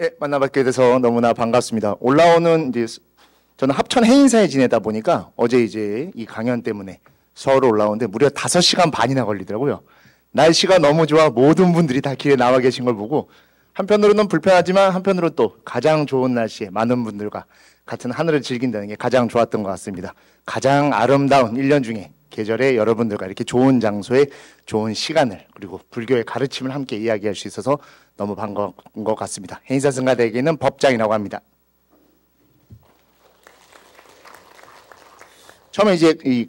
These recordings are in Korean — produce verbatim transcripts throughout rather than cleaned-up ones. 예, 만나뵙게 돼서 너무나 반갑습니다. 올라오는 이제 저는 합천 해인사에 지내다 보니까 어제 이제 이 강연 때문에 서울 올라오는데 무려 다섯 시간 반이나 걸리더라고요. 날씨가 너무 좋아 모든 분들이 다 길에 나와 계신 걸 보고 한편으로는 불편하지만 한편으로 또 가장 좋은 날씨에 많은 분들과 같은 하늘을 즐긴다는 게 가장 좋았던 것 같습니다. 가장 아름다운 일 년 중에 계절에 여러분들과 이렇게 좋은 장소에 좋은 시간을 그리고 불교의 가르침을 함께 이야기할 수 있어서 너무 반가운 것 같습니다. 하인사 승가대에게는 법장이라고 합니다. 처음에 이제 이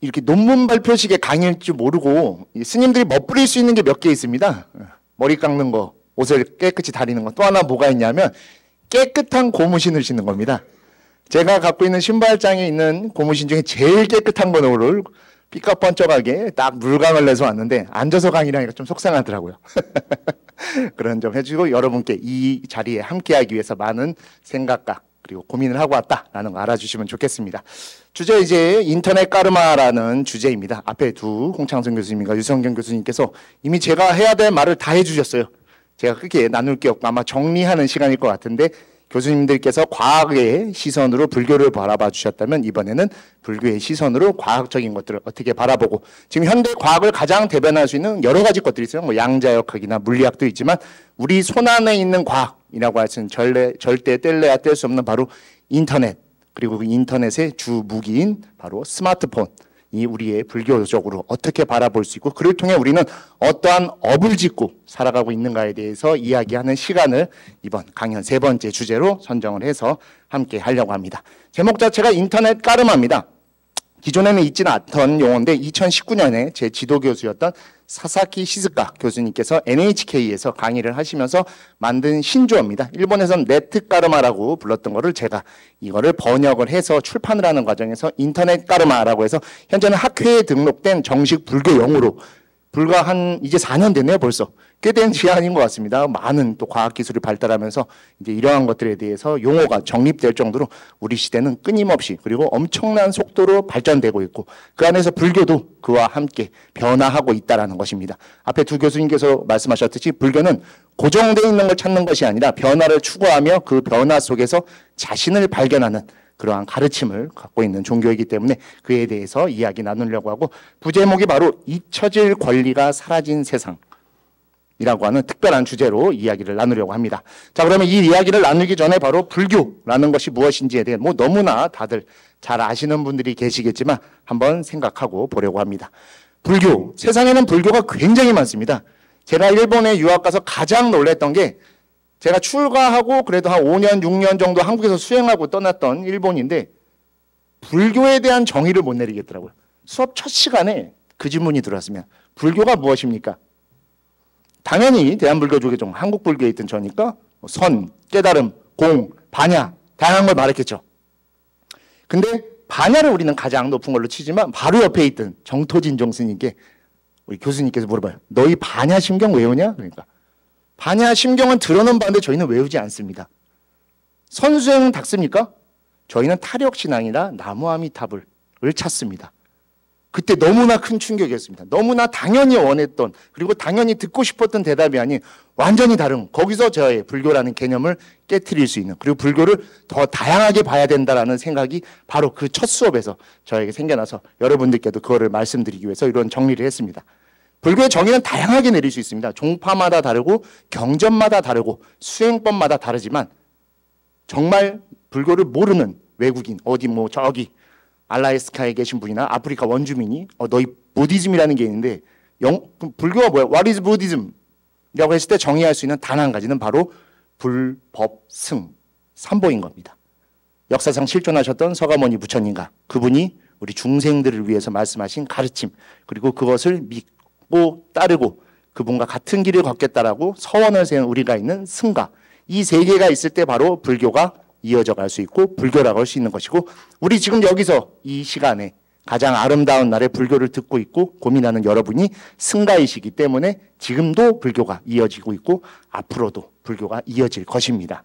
이렇게 논문 발표식의 강의일 줄 모르고 스님들이 멋부릴 수 있는 게 몇 개 있습니다. 머리 깎는 거, 옷을 깨끗이 다리는 거, 또 하나 뭐가 있냐면 깨끗한 고무신을 신는 겁니다. 제가 갖고 있는 신발장에 있는 고무신 중에 제일 깨끗한 번호를 삐까뻔쩍하게 딱 물감을 내서 왔는데 앉아서 강의라니까 좀 속상하더라고요. 그런 점 해주고 여러분께 이 자리에 함께하기 위해서 많은 생각과 그리고 고민을 하고 왔다라는 거 알아주시면 좋겠습니다. 주제 이제 인터넷 까르마라는 주제입니다. 앞에 두 홍창선 교수님과 유성경 교수님께서 이미 제가 해야 될 말을 다 해주셨어요. 제가 크게 나눌 게 없고 아마 정리하는 시간일 것 같은데 교수님들께서 과학의 시선으로 불교를 바라봐 주셨다면 이번에는 불교의 시선으로 과학적인 것들을 어떻게 바라보고 지금 현대 과학을 가장 대변할 수 있는 여러 가지 것들이 있어요. 뭐 양자역학이나 물리학도 있지만 우리 손안에 있는 과학이라고 할 수 있는 절대, 절대 뗄래야 뗄 수 없는 바로 인터넷 그리고 그 인터넷의 주무기인 바로 스마트폰 이 우리의 불교적으로 어떻게 바라볼 수 있고 그를 통해 우리는 어떠한 업을 짓고 살아가고 있는가에 대해서 이야기하는 시간을 이번 강연 세 번째 주제로 선정을 해서 함께 하려고 합니다. 제목 자체가 인터넷 까르마입니다. 기존에는 있지는 않던 용어인데 이천십구 년에 제 지도 교수였던 사사키 시즈카 교수님께서 엔에이치케이에서 강의를 하시면서 만든 신조어입니다. 일본에서는 네트 까르마라고 불렀던 거를 제가 이거를 번역을 해서 출판을 하는 과정에서 인터넷 까르마라고 해서 현재는 학회에 등록된 정식 불교 용어로 불과 한 이제 사 년 됐네요 벌써. 꽤 된 시간인 것 같습니다. 많은 또 과학기술이 발달하면서 이제 이러한 것들에 대해서 용어가 정립될 정도로 우리 시대는 끊임없이 그리고 엄청난 속도로 발전되고 있고 그 안에서 불교도 그와 함께 변화하고 있다는 것입니다. 앞에 두 교수님께서 말씀하셨듯이 불교는 고정되어 있는 걸 찾는 것이 아니라 변화를 추구하며 그 변화 속에서 자신을 발견하는 그러한 가르침을 갖고 있는 종교이기 때문에 그에 대해서 이야기 나누려고 하고 부제목이 바로 잊혀질 권리가 사라진 세상 이라고 하는 특별한 주제로 이야기를 나누려고 합니다. 자, 그러면 이 이야기를 나누기 전에 바로 불교라는 것이 무엇인지에 대해 뭐 너무나 다들 잘 아시는 분들이 계시겠지만 한번 생각하고 보려고 합니다. 불교, 세상에는 불교가 굉장히 많습니다. 제가 일본에 유학 가서 가장 놀랬던 게 제가 출가하고 그래도 한 오 년, 육 년 정도 한국에서 수행하고 떠났던 일본인데 불교에 대한 정의를 못 내리겠더라고요. 수업 첫 시간에 그 질문이 들어왔으면 불교가 무엇입니까? 당연히 대한불교족의 종, 한국불교에 있던 저니까 선, 깨달음, 공, 반야, 다양한 걸 말했겠죠. 근데 반야를 우리는 가장 높은 걸로 치지만 바로 옆에 있던 정토진종 스님께 우리 교수님께서 물어봐요. 너희 반야 심경 외우냐? 그러니까 반야 심경은 들어는 봤는데 저희는 외우지 않습니다. 선수행은 닦습니까? 저희는 타력신앙이나 나무아미타불을 찾습니다. 그때 너무나 큰 충격이었습니다. 너무나 당연히 원했던 그리고 당연히 듣고 싶었던 대답이 아닌 완전히 다른 거기서 저의 불교라는 개념을 깨트릴 수 있는 그리고 불교를 더 다양하게 봐야 된다라는 생각이 바로 그 첫 수업에서 저에게 생겨나서 여러분들께도 그거를 말씀드리기 위해서 이런 정리를 했습니다. 불교의 정의는 다양하게 내릴 수 있습니다. 종파마다 다르고 경전마다 다르고 수행법마다 다르지만 정말 불교를 모르는 외국인 어디 뭐 저기 알라스카에 계신 분이나 아프리카 원주민이 어, 너희 부디즘이라는 게 있는데 영, 불교가 뭐야? What is Buddhism? 라고 했을 때 정의할 수 있는 단 한 가지는 바로 불법승 삼보인 겁니다. 역사상 실존하셨던 서가모니 부처님과 그분이 우리 중생들을 위해서 말씀하신 가르침 그리고 그것을 믿고 따르고 그분과 같은 길을 걷겠다라고 서원을 세운 우리가 있는 승가 이 세 개가 있을 때 바로 불교가 이어져 갈 수 있고 불교라고 할 수 있는 것이고 우리 지금 여기서 이 시간에 가장 아름다운 날에 불교를 듣고 있고 고민하는 여러분이 승가이시기 때문에 지금도 불교가 이어지고 있고 앞으로도 불교가 이어질 것입니다.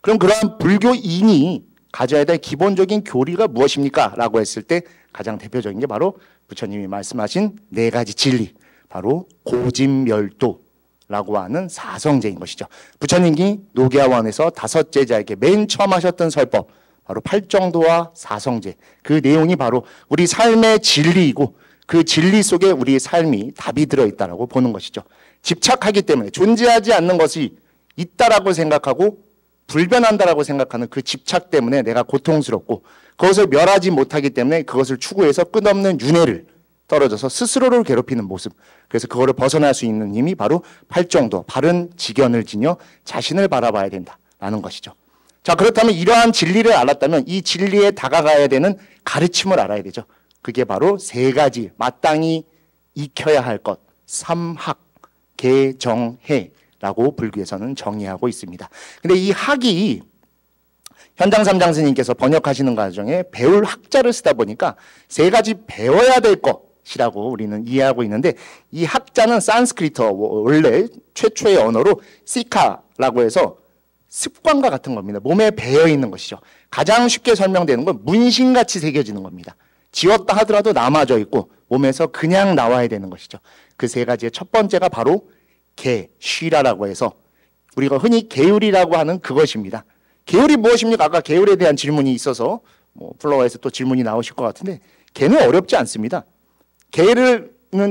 그럼 그러한 불교인이 가져야 될 기본적인 교리가 무엇입니까? 라고 했을 때 가장 대표적인 게 바로 부처님이 말씀하신 네 가지 진리 바로 고진멸도 라고 하는 사성제인 것이죠. 부처님이 노계화원에서 다섯 제자에게 맨 처음 하셨던 설법, 바로 팔정도와 사성제, 그 내용이 바로 우리 삶의 진리이고 그 진리 속에 우리 삶이 답이 들어있다라고 보는 것이죠. 집착하기 때문에 존재하지 않는 것이 있다라고 생각하고 불변한다라고 생각하는 그 집착 때문에 내가 고통스럽고 그것을 멸하지 못하기 때문에 그것을 추구해서 끝없는 윤회를 떨어져서 스스로를 괴롭히는 모습, 그래서 그거를 벗어날 수 있는 힘이 바로 팔정도, 바른 직견을 지녀 자신을 바라봐야 된다라는 것이죠. 자, 그렇다면 이러한 진리를 알았다면 이 진리에 다가가야 되는 가르침을 알아야 되죠. 그게 바로 세 가지 마땅히 익혀야 할 것, 삼학, 개정해라고 불교에서는 정의하고 있습니다. 근데 이 학이 현장삼장 스님께서 번역하시는 과정에 배울 학자를 쓰다 보니까 세 가지 배워야 될 것이라고 우리는 이해하고 있는데, 이 학자는 산스크리트어, 원래 최초의 언어로 시카라고 해서 습관과 같은 겁니다. 몸에 배어있는 것이죠. 가장 쉽게 설명되는 건 문신같이 새겨지는 겁니다. 지웠다 하더라도 남아져 있고 몸에서 그냥 나와야 되는 것이죠. 그 세 가지의 첫 번째가 바로 개, 쉬라라고 해서 우리가 흔히 계율이라고 하는 그것입니다. 계율이 무엇입니까? 아까 계율에 대한 질문이 있어서 뭐 플로어에서 또 질문이 나오실 것 같은데, 개는 어렵지 않습니다. 개를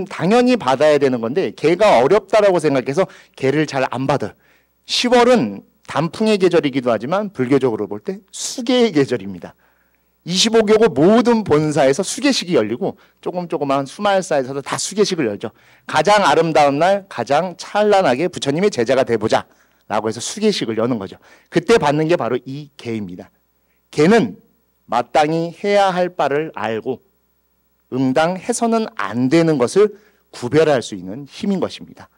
당연히 받아야 되는 건데 개가 어렵다라고 생각해서 개를 잘 안 받아요. 시월은 단풍의 계절이기도 하지만 불교적으로 볼 때 수계의 계절입니다. 이십오 교구 모든 본사에서 수계식이 열리고 조금 조그만 수마을사에서도 다 수계식을 열죠. 가장 아름다운 날 가장 찬란하게 부처님의 제자가 돼보자 라고 해서 수계식을 여는 거죠. 그때 받는 게 바로 이 개입니다. 개는 마땅히 해야 할 바를 알고 응당 해서는 안 되는 것을 구별할 수 있는 힘인 것입니다.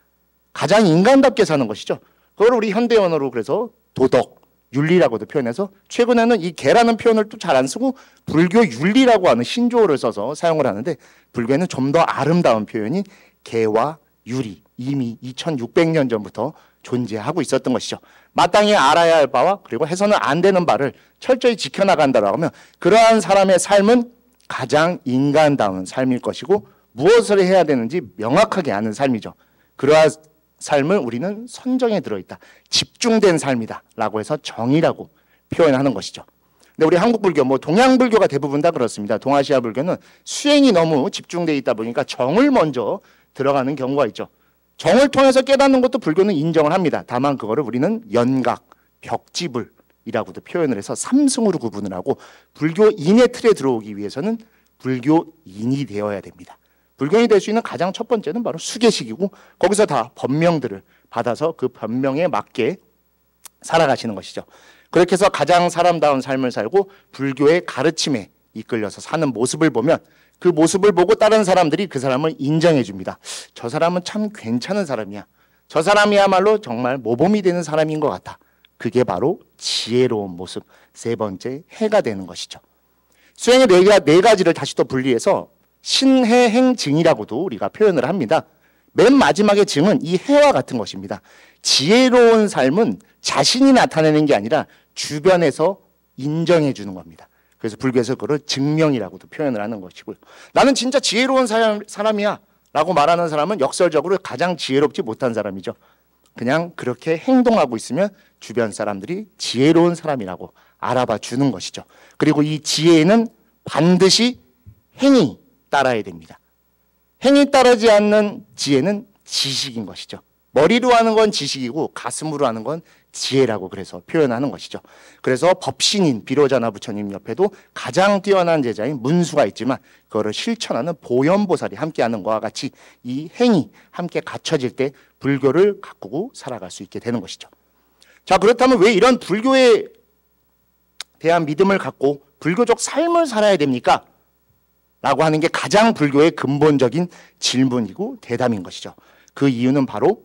가장 인간답게 사는 것이죠. 그걸 우리 현대 언어로 그래서 도덕, 윤리라고도 표현해서 최근에는 이 개라는 표현을 또 잘 안 쓰고 불교 윤리라고 하는 신조어를 써서 사용을 하는데, 불교에는 좀 더 아름다운 표현이 개와 유리, 이미 이천육백 년 전부터 존재하고 있었던 것이죠. 마땅히 알아야 할 바와 그리고 해서는 안 되는 바를 철저히 지켜나간다라고 하면 그러한 사람의 삶은 가장 인간다운 삶일 것이고 무엇을 해야 되는지 명확하게 아는 삶이죠. 그러한 삶을 우리는 선정에 들어있다, 집중된 삶이다 라고 해서 정의라고 표현하는 것이죠. 근데 우리 한국 불교, 뭐 동양 불교가 대부분 다 그렇습니다. 동아시아 불교는 수행이 너무 집중되어 있다 보니까 정을 먼저 들어가는 경우가 있죠. 정을 통해서 깨닫는 것도 불교는 인정을 합니다. 다만 그거를 우리는 연각, 벽지불이라고도 표현을 해서 삼승으로 구분을 하고, 불교인의 틀에 들어오기 위해서는 불교인이 되어야 됩니다. 불교인이 될 수 있는 가장 첫 번째는 바로 수계식이고 거기서 다 법명들을 받아서 그 법명에 맞게 살아가시는 것이죠. 그렇게 해서 가장 사람다운 삶을 살고 불교의 가르침에 이끌려서 사는 모습을 보면, 그 모습을 보고 다른 사람들이 그 사람을 인정해 줍니다. 저 사람은 참 괜찮은 사람이야. 저 사람이야말로 정말 모범이 되는 사람인 것 같아. 그게 바로 지혜로운 모습, 세 번째 해가 되는 것이죠. 수행의 네 가지를 다시 또 분리해서 신해행증이라고도 우리가 표현을 합니다. 맨 마지막의 증은 이 해와 같은 것입니다. 지혜로운 삶은 자신이 나타내는 게 아니라 주변에서 인정해 주는 겁니다. 그래서 불교에서 그걸 증명이라고도 표현을 하는 것이고요. 나는 진짜 지혜로운 사람, 사람이야 라고 말하는 사람은 역설적으로 가장 지혜롭지 못한 사람이죠. 그냥 그렇게 행동하고 있으면 주변 사람들이 지혜로운 사람이라고 알아봐 주는 것이죠. 그리고 이 지혜에는 반드시 행위 따라야 됩니다. 행위 따르지 않는 지혜는 지식인 것이죠. 머리로 하는 건 지식이고 가슴으로 하는 건 지혜라고 그래서 표현하는 것이죠. 그래서 법신인 비로자나 부처님 옆에도 가장 뛰어난 제자인 문수가 있지만 그거를 실천하는 보현보살이 함께하는 것과 같이 이 행위 함께 갖춰질 때 불교를 가꾸고 살아갈 수 있게 되는 것이죠. 자, 그렇다면 왜 이런 불교에 대한 믿음을 갖고 불교적 삶을 살아야 됩니까? 라고 하는 게 가장 불교의 근본적인 질문이고 대담인 것이죠. 그 이유는 바로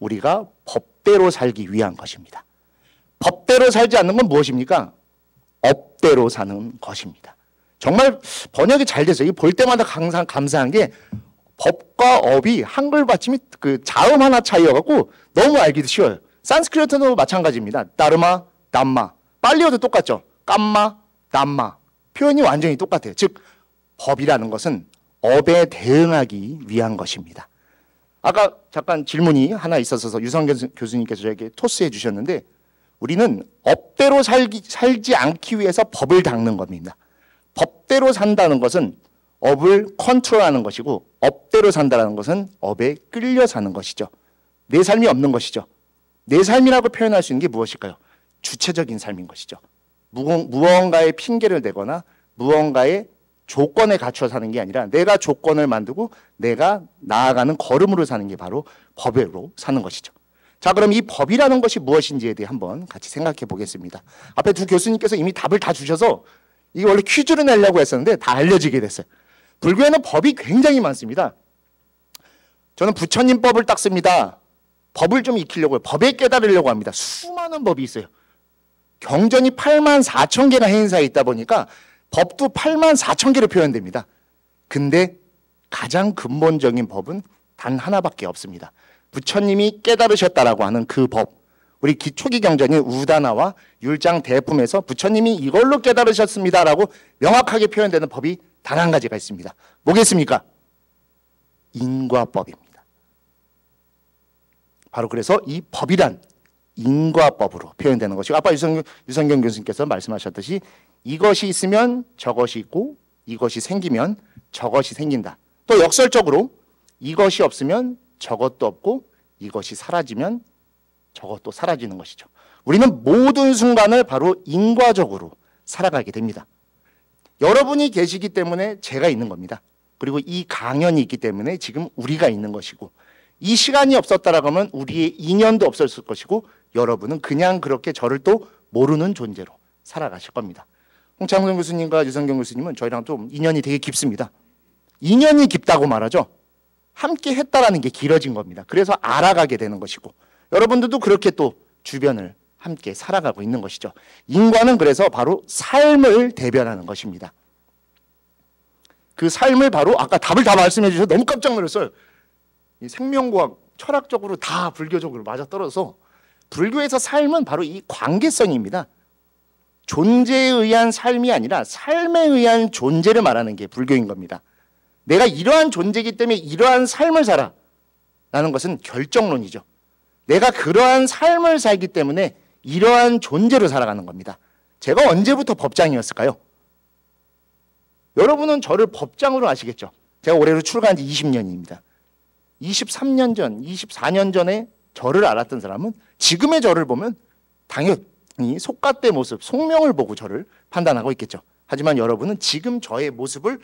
우리가 법대로 살기 위한 것입니다. 법대로 살지 않는 건 무엇입니까? 업대로 사는 것입니다. 정말 번역이 잘 됐어요. 볼 때마다 항상 감사한 게 법과 업이 한글 받침이 그 자음 하나 차이여갖고 너무 알기도 쉬워요. 산스크리트어도 마찬가지입니다. 따르마, 담마. 빨리어도 똑같죠. 깜마, 담마. 표현이 완전히 똑같아요. 즉, 법이라는 것은 업에 대응하기 위한 것입니다. 아까 잠깐 질문이 하나 있었어서 유성근 교수님께서 저에게 토스해 주셨는데, 우리는 업대로 살기, 살지 않기 위해서 법을 닦는 겁니다. 법대로 산다는 것은 업을 컨트롤하는 것이고, 업대로 산다는 것은 업에 끌려 사는 것이죠. 내 삶이 없는 것이죠. 내 삶이라고 표현할 수 있는 게 무엇일까요? 주체적인 삶인 것이죠. 무언가의 핑계를 대거나 무언가의 조건에 갖춰 사는 게 아니라 내가 조건을 만들고 내가 나아가는 걸음으로 사는 게 바로 법으로 사는 것이죠. 자, 그럼 이 법이라는 것이 무엇인지에 대해 한번 같이 생각해 보겠습니다. 앞에 두 교수님께서 이미 답을 다 주셔서 이게 원래 퀴즈를 내려고 했었는데 다 알려지게 됐어요. 불교에는 법이 굉장히 많습니다. 저는 부처님 법을 닦습니다. 법을 좀 익히려고 해요. 법에 깨달으려고 합니다. 수많은 법이 있어요. 경전이 팔만 사천 개나 하인사에 있다 보니까 법도 팔만 사천 개로 표현됩니다. 근데 가장 근본적인 법은 단 하나밖에 없습니다. 부처님이 깨달으셨다라고 하는 그 법. 우리 초기 경전인 우다나와 율장 대품에서 부처님이 이걸로 깨달으셨습니다라고 명확하게 표현되는 법이 단 한 가지가 있습니다. 뭐겠습니까? 인과법입니다. 바로 그래서 이 법이란 인과법으로 표현되는 것이고, 아까 유성경, 유성경 교수님께서 말씀하셨듯이 이것이 있으면 저것이 있고 이것이 생기면 저것이 생긴다. 또 역설적으로 이것이 없으면 저것도 없고 이것이 사라지면 저것도 사라지는 것이죠. 우리는 모든 순간을 바로 인과적으로 살아가게 됩니다. 여러분이 계시기 때문에 제가 있는 겁니다. 그리고 이 강연이 있기 때문에 지금 우리가 있는 것이고, 이 시간이 없었다라고 하면 우리의 인연도 없었을 것이고, 여러분은 그냥 그렇게 저를 또 모르는 존재로 살아가실 겁니다. 홍창선 교수님과 유성경 교수님은 저희랑 좀 인연이 되게 깊습니다. 인연이 깊다고 말하죠. 함께 했다라는 게 길어진 겁니다. 그래서 알아가게 되는 것이고, 여러분들도 그렇게 또 주변을 함께 살아가고 있는 것이죠. 인과는 그래서 바로 삶을 대변하는 것입니다. 그 삶을 바로 아까 답을 다 말씀해 주셔서 너무 깜짝 놀랐어요. 이 생명과학 철학적으로 다 불교적으로 맞아떨어져서 불교에서 삶은 바로 이 관계성입니다. 존재에 의한 삶이 아니라 삶에 의한 존재를 말하는 게 불교인 겁니다. 내가 이러한 존재이기 때문에 이러한 삶을 살아 라는 것은 결정론이죠. 내가 그러한 삶을 살기 때문에 이러한 존재로 살아가는 겁니다. 제가 언제부터 법장이었을까요? 여러분은 저를 법장으로 아시겠죠? 제가 올해로 출가한 지 이십 년입니다. 이십삼 년 전, 이십사 년 전에 저를 알았던 사람은 지금의 저를 보면 당연히 속갓대 모습, 속명을 보고 저를 판단하고 있겠죠. 하지만 여러분은 지금 저의 모습을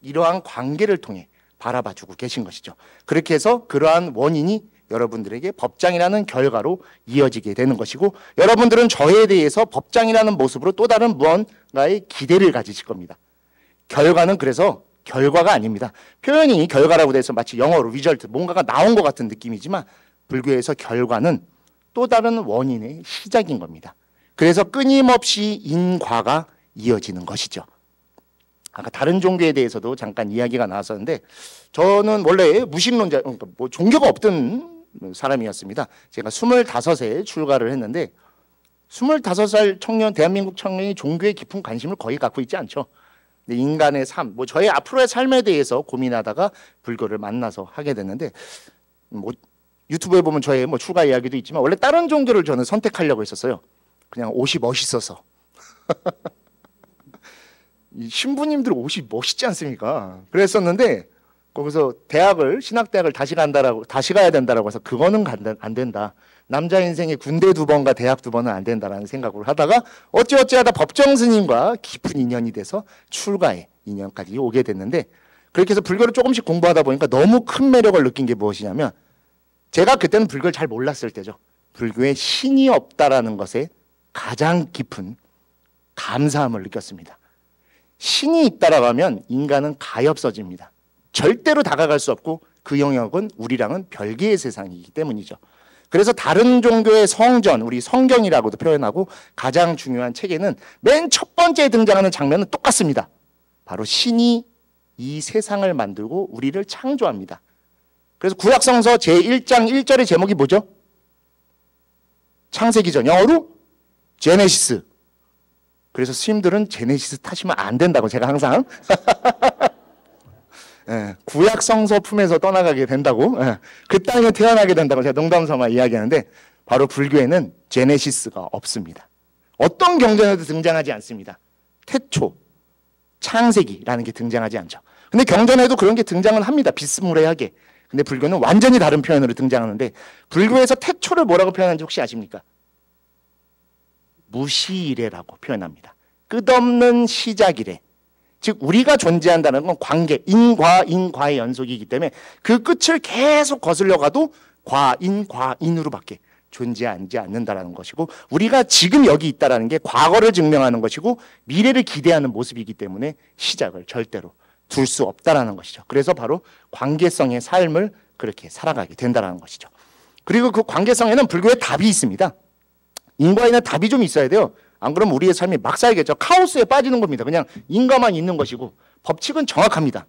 이러한 관계를 통해 바라봐주고 계신 것이죠. 그렇게 해서 그러한 원인이 여러분들에게 법장이라는 결과로 이어지게 되는 것이고, 여러분들은 저에 대해서 법장이라는 모습으로 또 다른 무언가의 기대를 가지실 겁니다. 결과는 그래서 결과가 아닙니다. 표현이 결과라고 돼서 마치 영어로 리절트, 뭔가가 나온 것 같은 느낌이지만 불교에서 결과는 또 다른 원인의 시작인 겁니다. 그래서 끊임없이 인과가 이어지는 것이죠. 아까 다른 종교에 대해서도 잠깐 이야기가 나왔었는데, 저는 원래 무신론자, 그러니까 뭐 종교가 없던 사람이었습니다. 제가 스물다섯에 출가를 했는데, 스물다섯 살 청년, 대한민국 청년이 종교에 깊은 관심을 거의 갖고 있지 않죠. 인간의 삶, 뭐 저의 앞으로의 삶에 대해서 고민하다가 불교를 만나서 하게 됐는데, 뭐 유튜브에 보면 저의 뭐 출가 이야기도 있지만 원래 다른 종교를 저는 선택하려고 했었어요. 그냥 옷이 멋있어서. 이 신부님들 옷이 멋있지 않습니까? 그랬었는데, 거기서 대학을, 신학대학을 다시 간다라고, 다시 가야 된다라고 해서 그거는 안 된다. 남자 인생에 군대 두 번과 대학 두 번은 안 된다라는 생각을 하다가 어찌어찌하다 법정 스님과 깊은 인연이 돼서 출가의 인연까지 오게 됐는데, 그렇게 해서 불교를 조금씩 공부하다 보니까 너무 큰 매력을 느낀 게 무엇이냐면, 제가 그때는 불교를 잘 몰랐을 때죠. 불교에 신이 없다라는 것에 가장 깊은 감사함을 느꼈습니다. 신이 있다라고 하면 인간은 가엾어집니다. 절대로 다가갈 수 없고 그 영역은 우리랑은 별개의 세상이기 때문이죠. 그래서 다른 종교의 성전, 우리 성경이라고도 표현하고 가장 중요한 책에는 맨 첫 번째에 등장하는 장면은 똑같습니다. 바로 신이 이 세상을 만들고 우리를 창조합니다. 그래서 구약성서 제일 장 일 절의 제목이 뭐죠? 창세기전, 영어로 제네시스. 그래서 스님들은 제네시스 타시면 안 된다고 제가 항상 예, 구약 성서 품에서 떠나가게 된다고, 예, 그 땅에 태어나게 된다고 제가 농담삼아 이야기하는데, 바로 불교에는 제네시스가 없습니다. 어떤 경전에도 등장하지 않습니다. 태초, 창세기라는 게 등장하지 않죠. 근데 경전에도 그런 게 등장을 합니다. 비스무레하게. 근데 불교는 완전히 다른 표현으로 등장하는데, 불교에서 태초를 뭐라고 표현하는지 혹시 아십니까? 무시이래라고 표현합니다. 끝없는 시작이래. 즉 우리가 존재한다는 건 관계, 인과, 인과의 연속이기 때문에 그 끝을 계속 거슬려가도 과, 인, 과, 인으로밖에 존재하지 않는다라는 것이고, 우리가 지금 여기 있다라는 게 과거를 증명하는 것이고 미래를 기대하는 모습이기 때문에 시작을 절대로 둘 수 없다라는 것이죠. 그래서 바로 관계성의 삶을 그렇게 살아가게 된다라는 것이죠. 그리고 그 관계성에는 불교의 답이 있습니다. 인과에는 답이 좀 있어야 돼요. 안 그러면 우리의 삶이 막 살겠죠. 카오스에 빠지는 겁니다. 그냥 인과만 있는 것이고, 법칙은 정확합니다.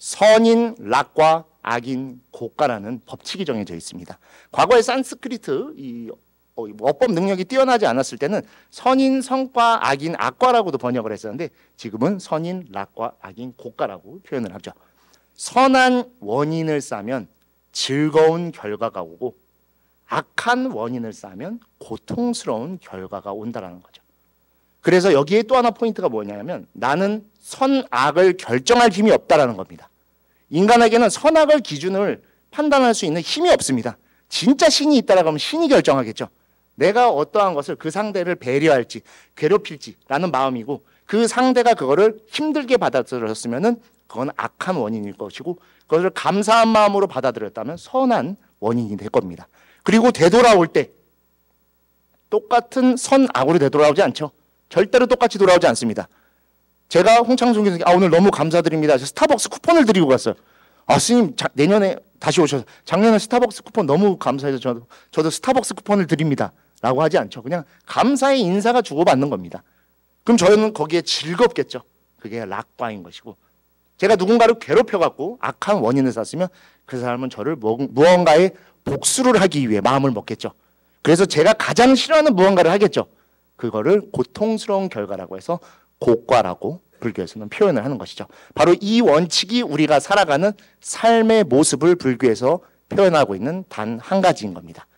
선인 락과 악인 고가라는 법칙이 정해져 있습니다. 과거에 산스크리트 이 어법 능력이 뛰어나지 않았을 때는 선인 성과 악인 악과라고도 번역을 했었는데, 지금은 선인 락과 악인 고가라고 표현을 하죠. 선한 원인을 쌓으면 즐거운 결과가 오고, 악한 원인을 쌓으면 고통스러운 결과가 온다라는 거죠. 그래서 여기에 또 하나 포인트가 뭐냐면, 나는 선악을 결정할 힘이 없다라는 겁니다. 인간에게는 선악을 기준을 판단할 수 있는 힘이 없습니다. 진짜 신이 있다라고 하면 신이 결정하겠죠. 내가 어떠한 것을 그 상대를 배려할지 괴롭힐지라는 마음이고, 그 상대가 그거를 힘들게 받아들였으면은 그건 악한 원인일 것이고, 그것을 감사한 마음으로 받아들였다면 선한 원인이 될 겁니다. 그리고 되돌아올 때 똑같은 선악으로 되돌아오지 않죠. 절대로 똑같이 돌아오지 않습니다. 제가 홍창순 교수님께 아 오늘 너무 감사드립니다. 저 스타벅스 쿠폰을 드리고 갔어요. 아 스님 자, 내년에 다시 오셔서 작년에 스타벅스 쿠폰 너무 감사해서 저도, 저도 스타벅스 쿠폰을 드립니다. 라고 하지 않죠. 그냥 감사의 인사가 주고받는 겁니다. 그럼 저는 거기에 즐겁겠죠. 그게 락과인 것이고, 제가 누군가를 괴롭혀갖고 악한 원인을 샀으면 그 사람은 저를 무언가에 복수를 하기 위해 마음을 먹겠죠. 그래서 제가 가장 싫어하는 무언가를 하겠죠. 그거를 고통스러운 결과라고 해서 고과라고 불교에서는 표현을 하는 것이죠. 바로 이 원칙이 우리가 살아가는 삶의 모습을 불교에서 표현하고 있는 단 한 가지인 겁니다.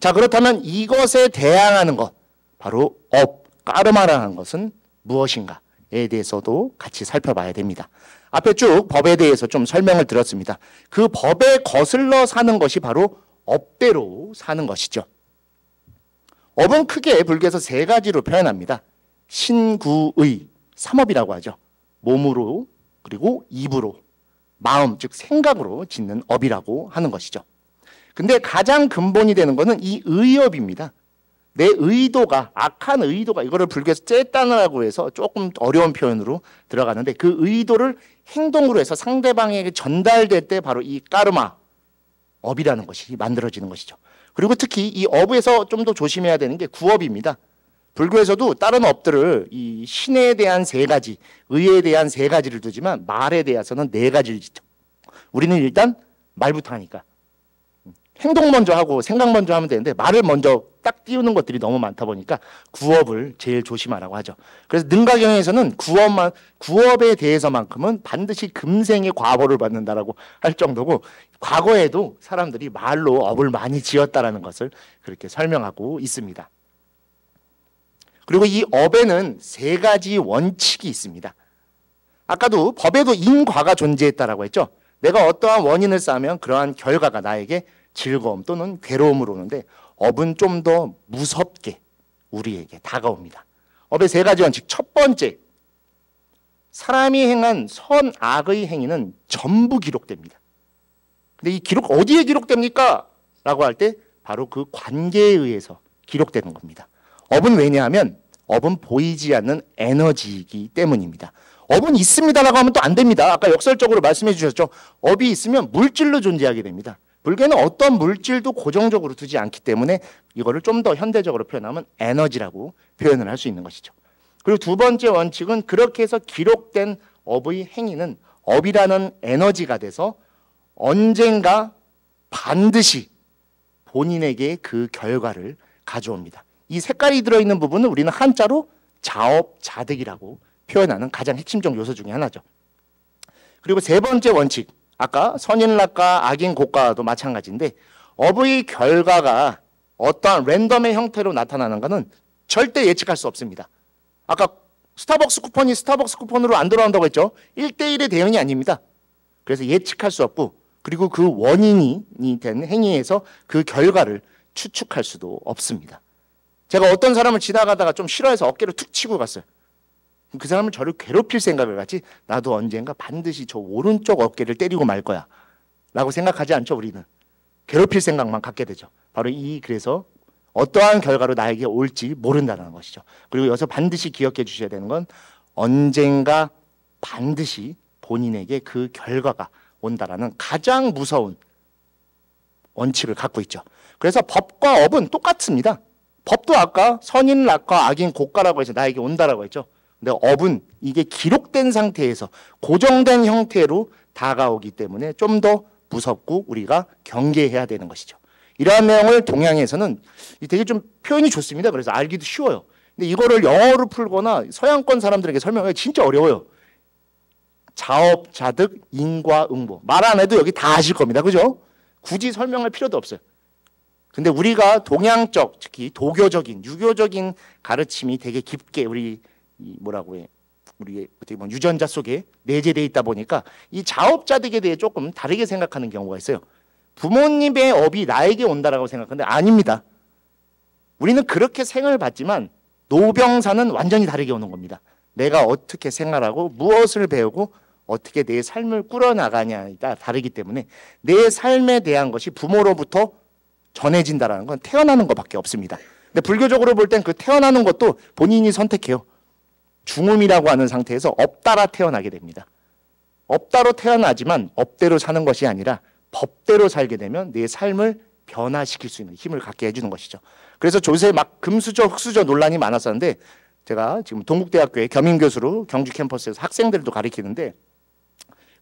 자, 그렇다면 이것에 대항하는 것, 바로 업, 까르마라는 것은 무엇인가에 대해서도 같이 살펴봐야 됩니다. 앞에 쭉 법에 대해서 좀 설명을 드렸습니다. 그 법에 거슬러 사는 것이 바로 업대로 사는 것이죠. 업은 크게 불교에서 세 가지로 표현합니다. 신구의, 삼업이라고 하죠. 몸으로, 그리고 입으로, 마음, 즉 생각으로 짓는 업이라고 하는 것이죠. 근데 가장 근본이 되는 것은 이 의업입니다. 내 의도가, 악한 의도가, 이거를 불교에서 째따느라고 해서 조금 어려운 표현으로 들어가는데, 그 의도를 행동으로 해서 상대방에게 전달될 때 바로 이 까르마, 업이라는 것이 만들어지는 것이죠. 그리고 특히 이 업에서 좀 더 조심해야 되는 게 구업입니다. 불교에서도 다른 업들을 이 신에 대한 세 가지, 의에 대한 세 가지를 두지만 말에 대해서는 네 가지를 짓죠. 우리는 일단 말부터 하니까 행동 먼저 하고 생각 먼저 하면 되는데, 말을 먼저 딱 띄우는 것들이 너무 많다 보니까 구업을 제일 조심하라고 하죠. 그래서 능가경에서는 구업만, 구업에 대해서만큼은 반드시 금생의 과보를 받는다라고 할 정도고, 과거에도 사람들이 말로 업을 많이 지었다라는 것을 그렇게 설명하고 있습니다. 그리고 이 업에는 세 가지 원칙이 있습니다. 아까도 법에도 인과가 존재했다라고 했죠. 내가 어떠한 원인을 쌓으면 그러한 결과가 나에게 즐거움 또는 괴로움으로 오는데, 업은 좀 더 무섭게 우리에게 다가옵니다. 업의 세 가지 원칙. 첫 번째, 사람이 행한 선악의 행위는 전부 기록됩니다. 근데 이 기록 어디에 기록됩니까? 라고 할 때 바로 그 관계에 의해서 기록되는 겁니다. 업은 왜냐하면 업은 보이지 않는 에너지이기 때문입니다. 업은 있습니다라고 하면 또 안 됩니다. 아까 역설적으로 말씀해 주셨죠. 업이 있으면 물질로 존재하게 됩니다. 불교는 어떤 물질도 고정적으로 두지 않기 때문에 이거를 좀 더 현대적으로 표현하면 에너지라고 표현을 할 수 있는 것이죠. 그리고 두 번째 원칙은 그렇게 해서 기록된 업의 행위는 업이라는 에너지가 돼서 언젠가 반드시 본인에게 그 결과를 가져옵니다. 이 색깔이 들어있는 부분은 우리는 한자로 자업자득이라고 표현하는 가장 핵심적 요소 중에 하나죠. 그리고 세 번째 원칙, 아까 선인락과 악인 고가도 마찬가지인데 업의 결과가 어떠한 랜덤의 형태로 나타나는가는 절대 예측할 수 없습니다. 아까 스타벅스 쿠폰이 스타벅스 쿠폰으로 안 돌아온다고 했죠. 일 대일의 대응이 아닙니다. 그래서 예측할 수 없고, 그리고 그 원인이 된 행위에서 그 결과를 추측할 수도 없습니다. 제가 어떤 사람을 지나가다가 좀 싫어해서 어깨를 툭 치고 갔어요. 그 사람을 저를 괴롭힐 생각을 같이 나도 언젠가 반드시 저 오른쪽 어깨를 때리고 말 거야 라고 생각하지 않죠. 우리는 괴롭힐 생각만 갖게 되죠. 바로 이, 그래서 어떠한 결과로 나에게 올지 모른다는 것이죠. 그리고 여기서 반드시 기억해 주셔야 되는 건 언젠가 반드시 본인에게 그 결과가 온다라는 가장 무서운 원칙을 갖고 있죠. 그래서 법과 업은 똑같습니다. 법도 아까 선인 락과 악인 고가라고 해서 나에게 온다라고 했죠. 근데 업은 이게 기록된 상태에서 고정된 형태로 다가오기 때문에 좀 더 무섭고 우리가 경계해야 되는 것이죠. 이러한 내용을 동양에서는 되게 좀 표현이 좋습니다. 그래서 알기도 쉬워요. 근데 이거를 영어로 풀거나 서양권 사람들에게 설명하기 진짜 어려워요. 자업자득, 인과응보. 말 안 해도 여기 다 아실 겁니다. 그죠? 굳이 설명할 필요도 없어요. 근데 우리가 동양적, 특히 도교적인, 유교적인 가르침이 되게 깊게 우리 이 뭐라고 해, 우리의 어떻게 보면 유전자 속에 내재되어 있다 보니까 이 자업자득에 대해 조금 다르게 생각하는 경우가 있어요. 부모님의 업이 나에게 온다라고 생각하는데 아닙니다. 우리는 그렇게 생을 받지만 노병사는 완전히 다르게 오는 겁니다. 내가 어떻게 생활하고 무엇을 배우고 어떻게 내 삶을 꾸려나가냐에 따라 다르기 때문에 내 삶에 대한 것이 부모로부터 전해진다라는 건 태어나는 것밖에 없습니다. 근데 불교적으로 볼 땐 그 태어나는 것도 본인이 선택해요. 중음이라고 하는 상태에서 업따라 태어나게 됩니다. 업따로 태어나지만 업대로 사는 것이 아니라 법대로 살게 되면 내 삶을 변화시킬 수 있는 힘을 갖게 해주는 것이죠. 그래서 조세 막 금수저 흑수저 논란이 많았었는데 제가 지금 동국대학교의 겸임교수로 경주 캠퍼스에서 학생들도 가르치는데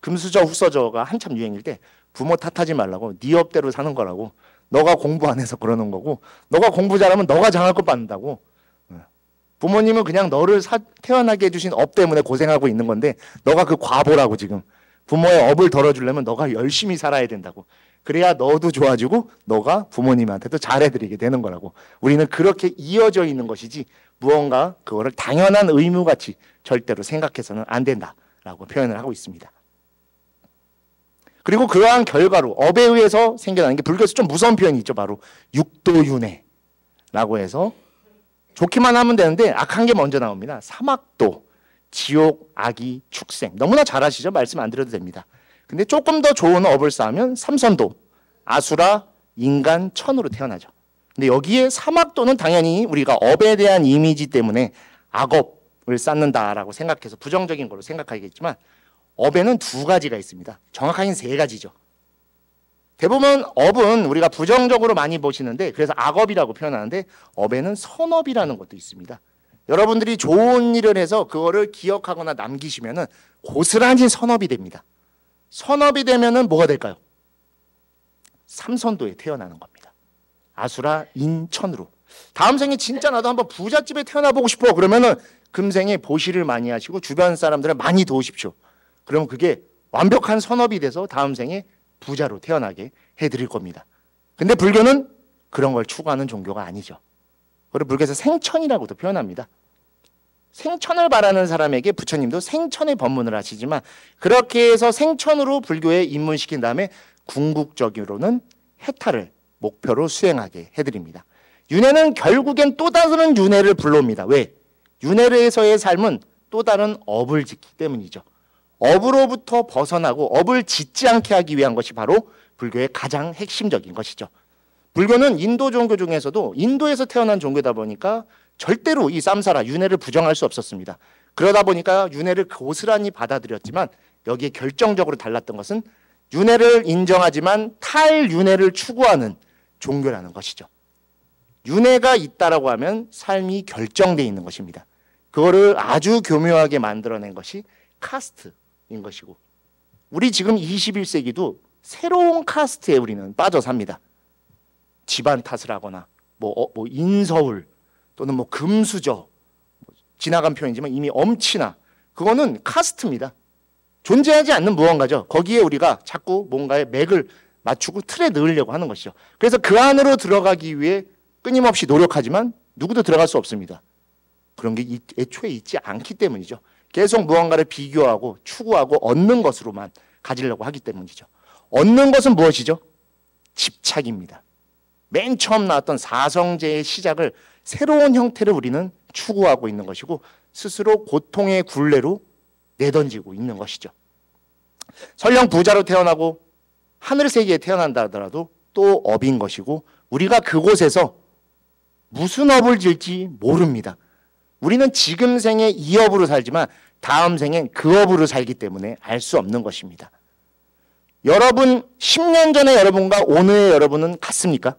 금수저 흑수저가 한참 유행일 때 부모 탓하지 말라고 네 업대로 사는 거라고, 너가 공부 안 해서 그러는 거고, 너가 공부 잘하면 너가 장학금 받는다고, 부모님은 그냥 너를 사, 태어나게 해주신 업 때문에 고생하고 있는 건데 너가 그 과보라고, 지금 부모의 업을 덜어주려면 너가 열심히 살아야 된다고, 그래야 너도 좋아지고 너가 부모님한테도 잘해드리게 되는 거라고. 우리는 그렇게 이어져 있는 것이지 무언가 그거를 당연한 의무같이 절대로 생각해서는 안 된다라고 표현을 하고 있습니다. 그리고 그러한 결과로 업에 의해서 생겨나는 게 불교에서 좀 무서운 표현이 있죠. 바로 육도윤회라고 해서 좋기만 하면 되는데 악한 게 먼저 나옵니다. 사막도, 지옥, 악이, 축생. 너무나 잘 아시죠? 말씀 안 드려도 됩니다. 근데 조금 더 좋은 업을 쌓으면 삼선도, 아수라, 인간, 천으로 태어나죠. 근데 여기에 사막도는 당연히 우리가 업에 대한 이미지 때문에 악업을 쌓는다라고 생각해서 부정적인 걸로 생각하겠지만 업에는 두 가지가 있습니다. 정확하게는 세 가지죠. 대부분 업은 우리가 부정적으로 많이 보시는데 그래서 악업이라고 표현하는데 업에는 선업이라는 것도 있습니다. 여러분들이 좋은 일을 해서 그거를 기억하거나 남기시면은 고스란히 선업이 됩니다. 선업이 되면은 뭐가 될까요? 삼선도에 태어나는 겁니다. 아수라, 인, 천으로. 다음 생에 진짜 나도 한번 부잣집에 태어나보고 싶어. 그러면은 금생에 보시를 많이 하시고 주변 사람들을 많이 도우십시오. 그러면 그게 완벽한 선업이 돼서 다음 생에 부자로 태어나게 해드릴 겁니다. 근데 불교는 그런 걸 추구하는 종교가 아니죠. 그리고 불교에서 생천이라고도 표현합니다. 생천을 바라는 사람에게 부처님도 생천의 법문을 하시지만 그렇게 해서 생천으로 불교에 입문시킨 다음에 궁극적으로는 해탈을 목표로 수행하게 해드립니다. 윤회는 결국엔 또 다른 윤회를 불러옵니다. 왜? 윤회에서의 삶은 또 다른 업을 짓기 때문이죠. 업으로부터 벗어나고 업을 짓지 않게 하기 위한 것이 바로 불교의 가장 핵심적인 것이죠. 불교는 인도 종교 중에서도 인도에서 태어난 종교다 보니까 절대로 이 쌈사라, 윤회를 부정할 수 없었습니다. 그러다 보니까 윤회를 고스란히 받아들였지만 여기에 결정적으로 달랐던 것은 윤회를 인정하지만 탈윤회를 추구하는 종교라는 것이죠. 윤회가 있다라고 하면 삶이 결정되어 있는 것입니다. 그거를 아주 교묘하게 만들어낸 것이 카스트 인 것이고, 우리 지금 이십일 세기도 새로운 카스트에 우리는 빠져 삽니다. 집안 탓을 하거나 뭐, 어, 뭐 인서울 또는 뭐 금수저, 지나간 표현이지만 이미 엄친아, 그거는 카스트입니다. 존재하지 않는 무언가죠. 거기에 우리가 자꾸 뭔가의 맥을 맞추고 틀에 넣으려고 하는 것이죠. 그래서 그 안으로 들어가기 위해 끊임없이 노력하지만 누구도 들어갈 수 없습니다. 그런 게 애초에 있지 않기 때문이죠. 계속 무언가를 비교하고 추구하고 얻는 것으로만 가지려고 하기 때문이죠. 얻는 것은 무엇이죠? 집착입니다. 맨 처음 나왔던 사성제의 시작을 새로운 형태를 우리는 추구하고 있는 것이고 스스로 고통의 굴레로 내던지고 있는 것이죠. 설령 부자로 태어나고 하늘 세계에 태어난다 하더라도 또 업인 것이고 우리가 그곳에서 무슨 업을 질지 모릅니다. 우리는 지금 생에 이 업으로 살지만 다음 생엔 그 업으로 살기 때문에 알 수 없는 것입니다. 여러분 십 년 전의 여러분과 오늘의 여러분은 같습니까?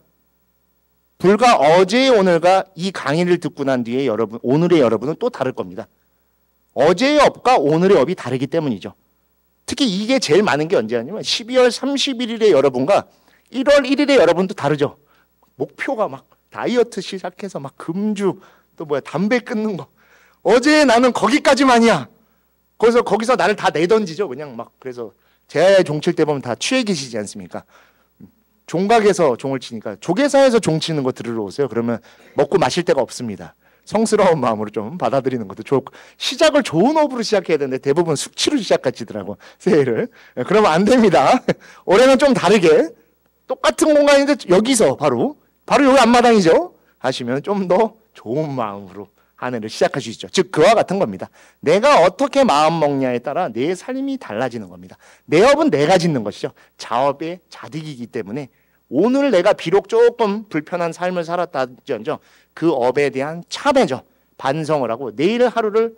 불과 어제의 오늘과 이 강의를 듣고 난 뒤에 여러분, 오늘의 여러분은 또 다를 겁니다. 어제의 업과 오늘의 업이 다르기 때문이죠. 특히 이게 제일 많은 게 언제 아니면 십이월 삼십일일에 여러분과 일월 일일에 여러분도 다르죠. 목표가 막 다이어트 시작해서 막 금주 또 뭐야 담배 끊는 거. 어제 나는 거기까지만이야. 그래서 거기서 나를 다 내던지죠. 그냥 막 그래서 제아의 종칠 때 보면 다 취해 계시지 않습니까? 종각에서 종을 치니까 조계사에서 종 치는 거 들으러 오세요. 그러면 먹고 마실 데가 없습니다. 성스러운 마음으로 좀 받아들이는 것도 좋고 시작을 좋은 업으로 시작해야 되는데 대부분 숙취로 시작하시더라고 새해를. 그러면 안 됩니다. 올해는 좀 다르게 똑같은 공간인데 여기서 바로 바로 여기 앞마당이죠. 하시면 좀 더 좋은 마음으로 한 해를 시작할 수 있죠. 즉 그와 같은 겁니다. 내가 어떻게 마음 먹냐에 따라 내 삶이 달라지는 겁니다. 내 업은 내가 짓는 것이죠. 자업의 자득이기 때문에 오늘 내가 비록 조금 불편한 삶을 살았다지언정 그 업에 대한 참회죠. 반성을 하고 내일 하루를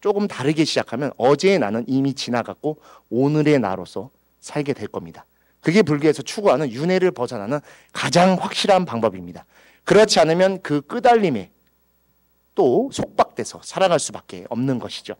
조금 다르게 시작하면 어제의 나는 이미 지나갔고 오늘의 나로서 살게 될 겁니다. 그게 불교에서 추구하는 윤회를 벗어나는 가장 확실한 방법입니다. 그렇지 않으면 그 끄달림에 또 속박돼서 살아갈 수밖에 없는 것이죠.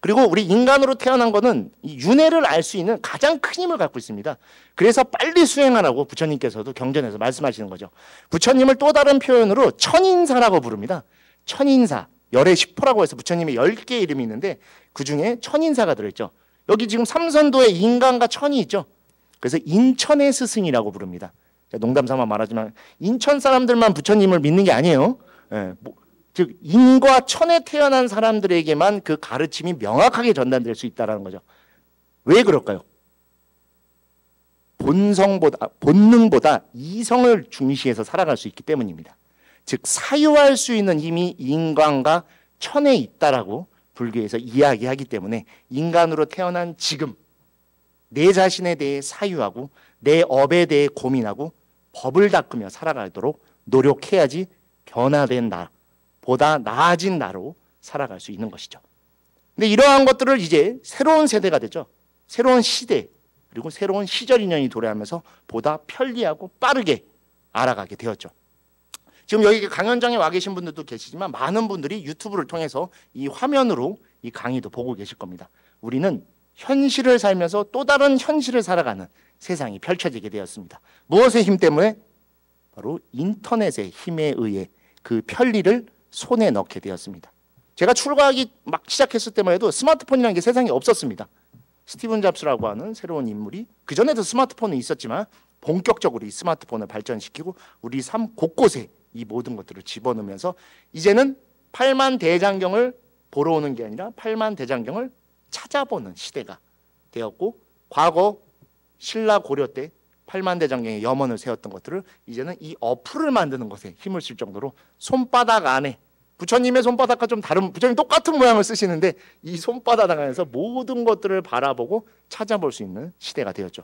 그리고 우리 인간으로 태어난 것은 이 윤회를 알 수 있는 가장 큰 힘을 갖고 있습니다. 그래서 빨리 수행하라고 부처님께서도 경전에서 말씀하시는 거죠. 부처님을 또 다른 표현으로 천인사라고 부릅니다. 천인사, 열의 십포라고 해서 부처님의 열 개의 이름이 있는데 그중에 천인사가 들어있죠. 여기 지금 삼선도에 인간과 천이 있죠. 그래서 인천의 스승이라고 부릅니다. 농담삼아 말하지만 인천 사람들만 부처님을 믿는 게 아니에요. 예, 뭐, 즉 인과 천에 태어난 사람들에게만 그 가르침이 명확하게 전달될 수 있다는 거죠. 왜 그럴까요? 본성보다, 본능보다 이성을 중시해서 살아갈 수 있기 때문입니다. 즉 사유할 수 있는 힘이 인간과 천에 있다라고 불교에서 이야기하기 때문에 인간으로 태어난 지금 내 자신에 대해 사유하고 내 업에 대해 고민하고 법을 닦으며 살아가도록 노력해야지 변화된 나 보다 나아진 나로 살아갈 수 있는 것이죠. 근데 이러한 것들을 이제 새로운 세대가 되죠. 새로운 시대 그리고 새로운 시절 인연이 도래하면서 보다 편리하고 빠르게 알아가게 되었죠. 지금 여기 강연장에 와 계신 분들도 계시지만 많은 분들이 유튜브를 통해서 이 화면으로 이 강의도 보고 계실 겁니다. 우리는 현실을 살면서 또 다른 현실을 살아가는 세상이 펼쳐지게 되었습니다. 무엇의 힘 때문에? 바로 인터넷의 힘에 의해 그 편리를 손에 넣게 되었습니다. 제가 출가하기 막 시작했을 때만 해도 스마트폰이라는 게 세상에 없었습니다. 스티븐 잡스라고 하는 새로운 인물이 그전에도 스마트폰은 있었지만 본격적으로 이 스마트폰을 발전시키고 우리 삶 곳곳에 이 모든 것들을 집어넣으면서 이제는 팔만 대장경을 보러 오는 게 아니라 팔만 대장경을 찾아보는 시대가 되었고 과거 신라 고려 때 팔만 대장경의 염원을 세웠던 것들을 이제는 이 어플을 만드는 것에 힘을 쓸 정도로 손바닥 안에 부처님의 손바닥과 좀 다른 부처님 똑같은 모양을 쓰시는데 이 손바닥 안에서 모든 것들을 바라보고 찾아볼 수 있는 시대가 되었죠.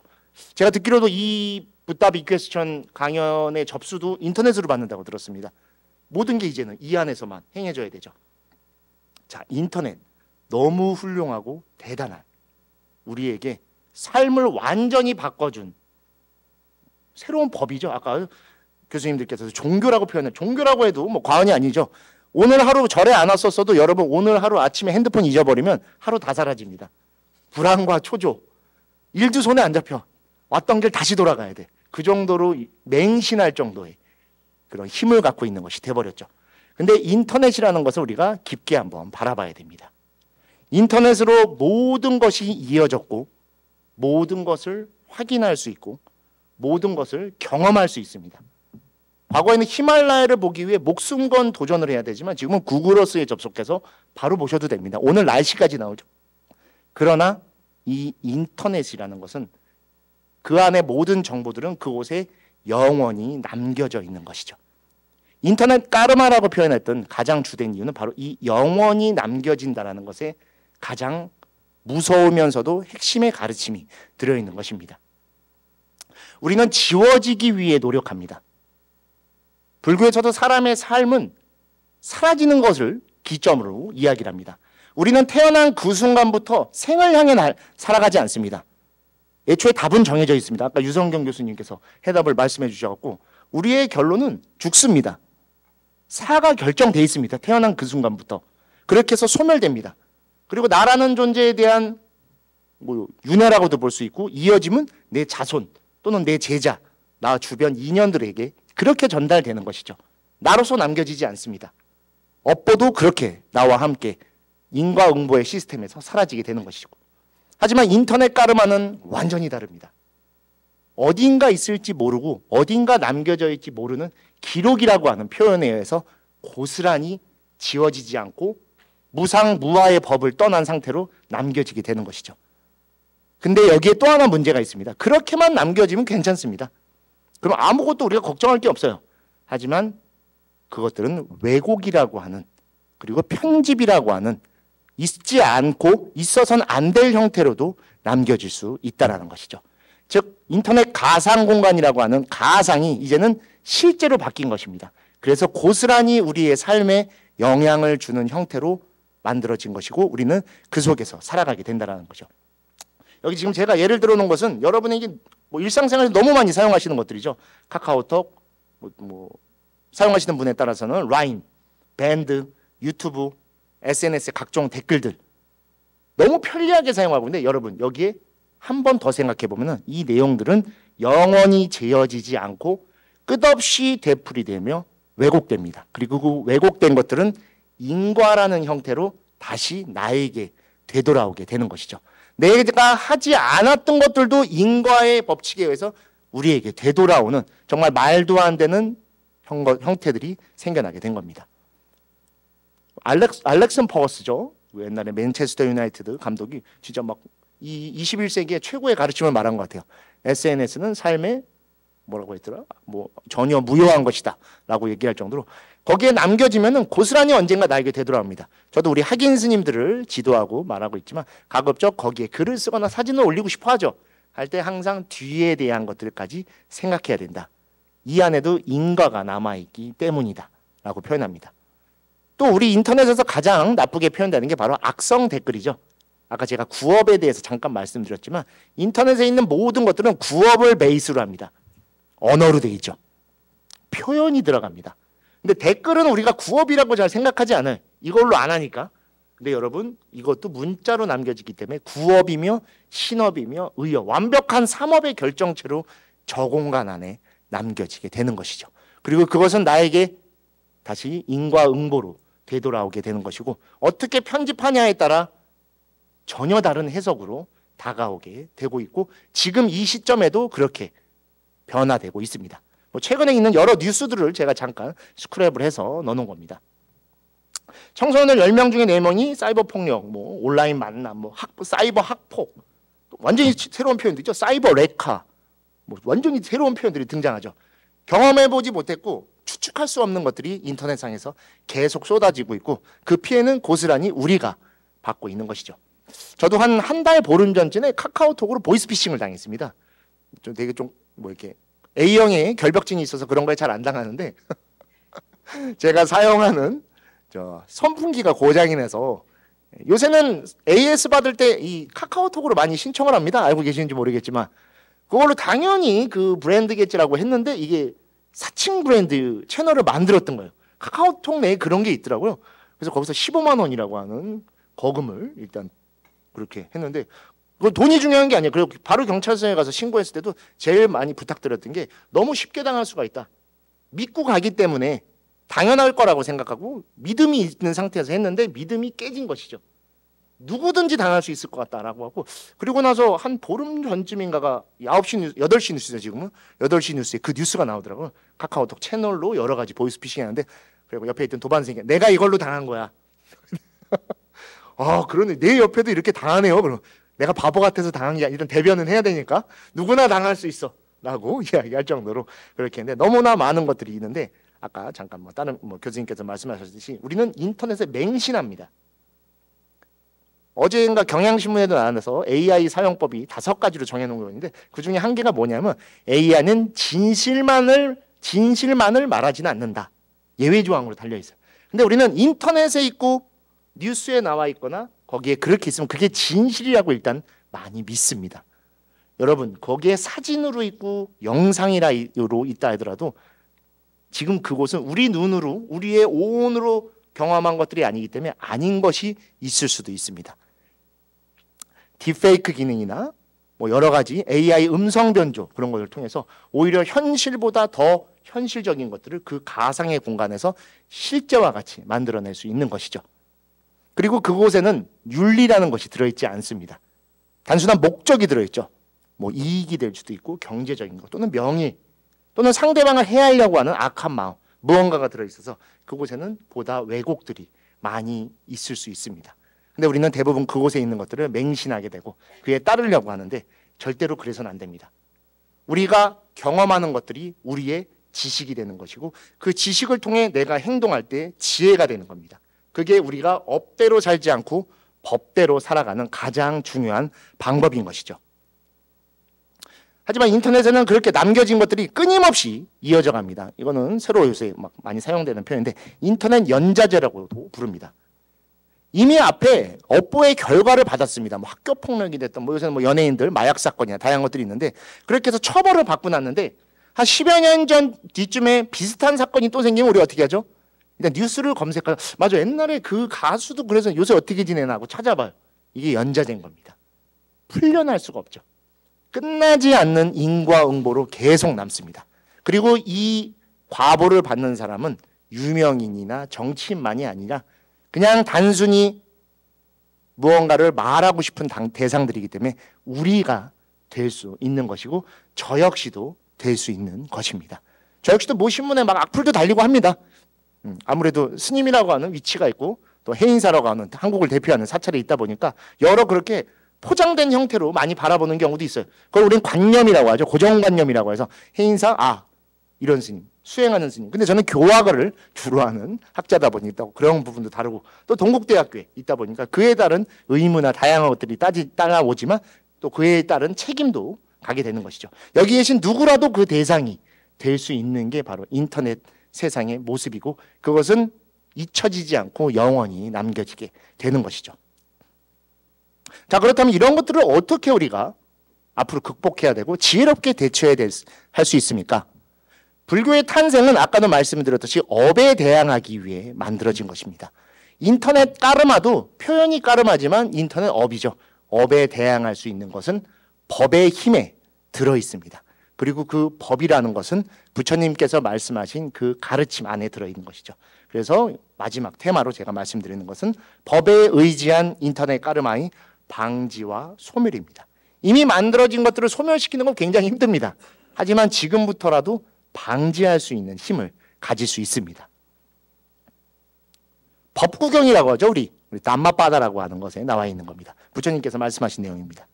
제가 듣기로도 이 붓다빅퀘스천 강연의 접수도 인터넷으로 받는다고 들었습니다. 모든 게 이제는 이 안에서만 행해져야 되죠. 자, 인터넷 너무 훌륭하고 대단한 우리에게 삶을 완전히 바꿔준 새로운 법이죠. 아까 교수님들께서 종교라고 표현해 종교라고 해도 뭐 과언이 아니죠. 오늘 하루 절에 안 왔었어도 여러분 오늘 하루 아침에 핸드폰 잊어버리면 하루 다 사라집니다. 불안과 초조, 일도 손에 안 잡혀. 왔던 길 다시 돌아가야 돼. 그 정도로 맹신할 정도의 그런 힘을 갖고 있는 것이 돼버렸죠. 근데 인터넷이라는 것을 우리가 깊게 한번 바라봐야 됩니다. 인터넷으로 모든 것이 이어졌고 모든 것을 확인할 수 있고 모든 것을 경험할 수 있습니다. 과거에는 히말라야를 보기 위해 목숨 건 도전을 해야 되지만 지금은 구글 어스에 접속해서 바로 보셔도 됩니다. 오늘 날씨까지 나오죠. 그러나 이 인터넷이라는 것은 그 안에 모든 정보들은 그곳에 영원히 남겨져 있는 것이죠. 인터넷 까르마라고 표현했던 가장 주된 이유는 바로 이 영원히 남겨진다라는 것에 가장 무서우면서도 핵심의 가르침이 들어있는 것입니다. 우리는 지워지기 위해 노력합니다. 불교에서도 사람의 삶은 사라지는 것을 기점으로 이야기를 합니다. 우리는 태어난 그 순간부터 생을 향해 살아가지 않습니다. 애초에 답은 정해져 있습니다. 아까 유성경 교수님께서 해답을 말씀해 주셔서 우리의 결론은 죽습니다. 사가 결정되어 있습니다. 태어난 그 순간부터. 그렇게 해서 소멸됩니다. 그리고 나라는 존재에 대한 뭐 윤회라고도 볼 수 있고 이어짐은 내 자손 또는 내 제자, 나 주변 인연들에게 그렇게 전달되는 것이죠. 나로서 남겨지지 않습니다. 업보도 그렇게 나와 함께 인과응보의 시스템에서 사라지게 되는 것이고, 하지만 인터넷 까르마는 완전히 다릅니다. 어딘가 있을지 모르고 어딘가 남겨져 있지 모르는 기록이라고 하는 표현에 의해서 고스란히 지워지지 않고 무상무화의 법을 떠난 상태로 남겨지게 되는 것이죠. 근데 여기에 또 하나 문제가 있습니다. 그렇게만 남겨지면 괜찮습니다. 그럼 아무것도 우리가 걱정할 게 없어요. 하지만 그것들은 왜곡이라고 하는, 그리고 편집이라고 하는, 있지 않고 있어서는 안 될 형태로도 남겨질 수 있다는 것이죠. 즉 인터넷 가상공간이라고 하는 가상이 이제는 실제로 바뀐 것입니다. 그래서 고스란히 우리의 삶에 영향을 주는 형태로 만들어진 것이고 우리는 그 속에서 살아가게 된다는 거죠. 여기 지금 제가 예를 들어 놓은 것은 여러분에게 뭐 일상생활에서 너무 많이 사용하시는 것들이죠. 카카오톡, 뭐, 뭐 사용하시는 분에 따라서는 라인, 밴드, 유튜브, 에스엔에스의 각종 댓글들 너무 편리하게 사용하고 있는데, 여러분 여기에 한 번 더 생각해보면 이 내용들은 영원히 재어지지 않고 끝없이 되풀이되며 왜곡됩니다. 그리고 그 왜곡된 것들은 인과라는 형태로 다시 나에게 되돌아오게 되는 것이죠. 내가 하지 않았던 것들도 인과의 법칙에 의해서 우리에게 되돌아오는 정말 말도 안 되는 형, 형태들이 생겨나게 된 겁니다. 알렉스, 알렉슨 퍼거스죠. 옛날에 맨체스터 유나이티드 감독이 진짜 막 이 이십일 세기의 최고의 가르침을 말한 것 같아요. 에스엔에스는 삶에 뭐라고 했더라? 뭐 전혀 무효한 것이다 라고 얘기할 정도로 거기에 남겨지면은 고스란히 언젠가 나에게 되돌아옵니다. 저도 우리 학인 스님들을 지도하고 말하고 있지만 가급적 거기에 글을 쓰거나 사진을 올리고 싶어 하죠. 할 때 항상 뒤에 대한 것들까지 생각해야 된다. 이 안에도 인과가 남아있기 때문이다 라고 표현합니다. 또 우리 인터넷에서 가장 나쁘게 표현되는 게 바로 악성 댓글이죠. 아까 제가 구업에 대해서 잠깐 말씀드렸지만 인터넷에 있는 모든 것들은 구업을 베이스로 합니다. 언어로 돼 있죠. 표현이 들어갑니다. 근데 댓글은 우리가 구업이라고 잘 생각하지 않아요. 이걸로 안 하니까. 근데 여러분 이것도 문자로 남겨지기 때문에 구업이며 신업이며 의업, 완벽한 삼업의 결정체로 저 공간 안에 남겨지게 되는 것이죠. 그리고 그것은 나에게 다시 인과응보로 되돌아오게 되는 것이고, 어떻게 편집하냐에 따라 전혀 다른 해석으로 다가오게 되고 있고 지금 이 시점에도 그렇게 변화되고 있습니다. 뭐 최근에 있는 여러 뉴스들을 제가 잠깐 스크랩을 해서 넣어놓은 겁니다. 청소년들 열 명 중에 네 명이 사이버 폭력, 뭐 온라인 만남, 뭐 학, 사이버 학폭, 완전히 새로운 표현들이죠. 사이버 레카, 뭐 완전히 새로운 표현들이 등장하죠. 경험해보지 못했고 추측할 수 없는 것들이 인터넷상에서 계속 쏟아지고 있고 그 피해는 고스란히 우리가 받고 있는 것이죠. 저도 한 한 달 보름 전쯤에 카카오톡으로 보이스피싱을 당했습니다. 좀 되게 좀 뭐 이렇게 A형의 결벽증이 있어서 그런 거에 잘 안 당하는데 제가 사용하는 저 선풍기가 고장이 나서 요새는 에이에스 받을 때 이 카카오톡으로 많이 신청을 합니다. 알고 계시는지 모르겠지만 그걸로 당연히 그 브랜드겠지라고 했는데 이게 사칭 브랜드 채널을 만들었던 거예요. 카카오톡 내에 그런 게 있더라고요. 그래서 거기서 십오만 원이라고 하는 거금을 일단 그렇게 했는데 그 돈이 중요한 게 아니에요. 그리고 바로 경찰서에 가서 신고했을 때도 제일 많이 부탁드렸던 게 너무 쉽게 당할 수가 있다. 믿고 가기 때문에 당연할 거라고 생각하고 믿음이 있는 상태에서 했는데 믿음이 깨진 것이죠. 누구든지 당할 수 있을 것 같다라고 하고, 그리고 나서 한 보름 전쯤인가가 아홉 시 뉴스, 여덟 시 뉴스죠 지금은. 여덟 시 뉴스에 그 뉴스가 나오더라고요. 카카오톡 채널로 여러 가지 보이스피싱 하는데, 그리고 옆에 있던 도반생이 내가 이걸로 당한 거야. 아 그러네, 내 옆에도 이렇게 당하네요. 그럼 내가 바보 같아서 당한 게 아니라 대변은 해야 되니까 누구나 당할 수 있어 라고 이야기할 정도로 그렇게 했는데, 너무나 많은 것들이 있는데, 아까 잠깐 뭐 다른 뭐 교수님께서 말씀하셨듯이 우리는 인터넷에 맹신합니다. 어제인가 경향신문에도 나와서 에이아이 사용법이 다섯 가지로 정해놓은 거 있는데, 그 중에 한 개가 뭐냐면 에이아이는 진실만을 진실만을 말하지는 않는다. 예외 조항으로 달려 있어요. 근데 우리는 인터넷에 있고 뉴스에 나와 있거나 거기에 그렇게 있으면 그게 진실이라고 일단 많이 믿습니다. 여러분, 거기에 사진으로 있고 영상이라로 있다 하더라도 지금 그곳은 우리 눈으로 우리의 오온으로 경험한 것들이 아니기 때문에 아닌 것이 있을 수도 있습니다. 딥페이크 기능이나 뭐 여러 가지 에이아이 음성 변조 그런 것을 통해서 오히려 현실보다 더 현실적인 것들을 그 가상의 공간에서 실제와 같이 만들어낼 수 있는 것이죠. 그리고 그곳에는 윤리라는 것이 들어있지 않습니다. 단순한 목적이 들어있죠. 뭐 이익이 될 수도 있고 경제적인 것 또는 명예 또는 상대방을 해하려고 하는 악한 마음 무언가가 들어있어서 그곳에는 보다 왜곡들이 많이 있을 수 있습니다. 근데 우리는 대부분 그곳에 있는 것들을 맹신하게 되고 그에 따르려고 하는데, 절대로 그래서는 안 됩니다. 우리가 경험하는 것들이 우리의 지식이 되는 것이고, 그 지식을 통해 내가 행동할 때 지혜가 되는 겁니다. 그게 우리가 업대로 살지 않고 법대로 살아가는 가장 중요한 방법인 것이죠. 하지만 인터넷에는 그렇게 남겨진 것들이 끊임없이 이어져 갑니다. 이거는 새로 요새 막 많이 사용되는 표현인데 인터넷 연자제라고도 부릅니다. 이미 앞에 업보의 결과를 받았습니다. 뭐 학교 폭력이 됐던 뭐 요새는 뭐 연예인들 마약 사건이나 다양한 것들이 있는데, 그렇게 해서 처벌을 받고 났는데 한 십여 년 전 뒤쯤에 비슷한 사건이 또 생기면 우리 어떻게 하죠? 일단 뉴스를 검색하고, 맞아 옛날에 그 가수도 그래서 요새 어떻게 지내나 하고 찾아봐요. 이게 연자제인 겁니다. 풀려날 수가 없죠. 끝나지 않는 인과응보로 계속 남습니다. 그리고 이 과보를 받는 사람은 유명인이나 정치인만이 아니라 그냥 단순히 무언가를 말하고 싶은 대상들이기 때문에 우리가 될 수 있는 것이고, 저 역시도 될 수 있는 것입니다. 저 역시도 모 신문에 막 악플도 달리고 합니다. 음, 아무래도 스님이라고 하는 위치가 있고 또 해인사라고 하는 한국을 대표하는 사찰이 있다 보니까 여러 그렇게 포장된 형태로 많이 바라보는 경우도 있어요. 그걸 우리는 관념이라고 하죠. 고정관념이라고 해서 해인사, 아 이런 스님, 수행하는 스님. 근데 저는 교화를 주로 하는 학자다 보니까 그런 부분도 다르고, 또 동국대학교에 있다 보니까 그에 따른 의무나 다양한 것들이 따지, 따라오지만 또 그에 따른 책임도 가게 되는 것이죠. 여기 계신 누구라도 그 대상이 될 수 있는 게 바로 인터넷 세상의 모습이고, 그것은 잊혀지지 않고 영원히 남겨지게 되는 것이죠. 자, 그렇다면 이런 것들을 어떻게 우리가 앞으로 극복해야 되고 지혜롭게 대처해야 할 수 있습니까? 불교의 탄생은 아까도 말씀드렸듯이 업에 대항하기 위해 만들어진 것입니다. 인터넷 까르마도 표현이 까르마지만 인터넷 업이죠. 업에 대항할 수 있는 것은 법의 힘에 들어있습니다. 그리고 그 법이라는 것은 부처님께서 말씀하신 그 가르침 안에 들어있는 것이죠. 그래서 마지막 테마로 제가 말씀드리는 것은 법에 의지한 인터넷 까르마의 방지와 소멸입니다. 이미 만들어진 것들을 소멸시키는 건 굉장히 힘듭니다. 하지만 지금부터라도 방지할 수 있는 힘을 가질 수 있습니다. 법구경이라고 하죠. 우리 우리 담마빠다라고 하는 것에 나와 있는 겁니다. 부처님께서 말씀하신 내용입니다.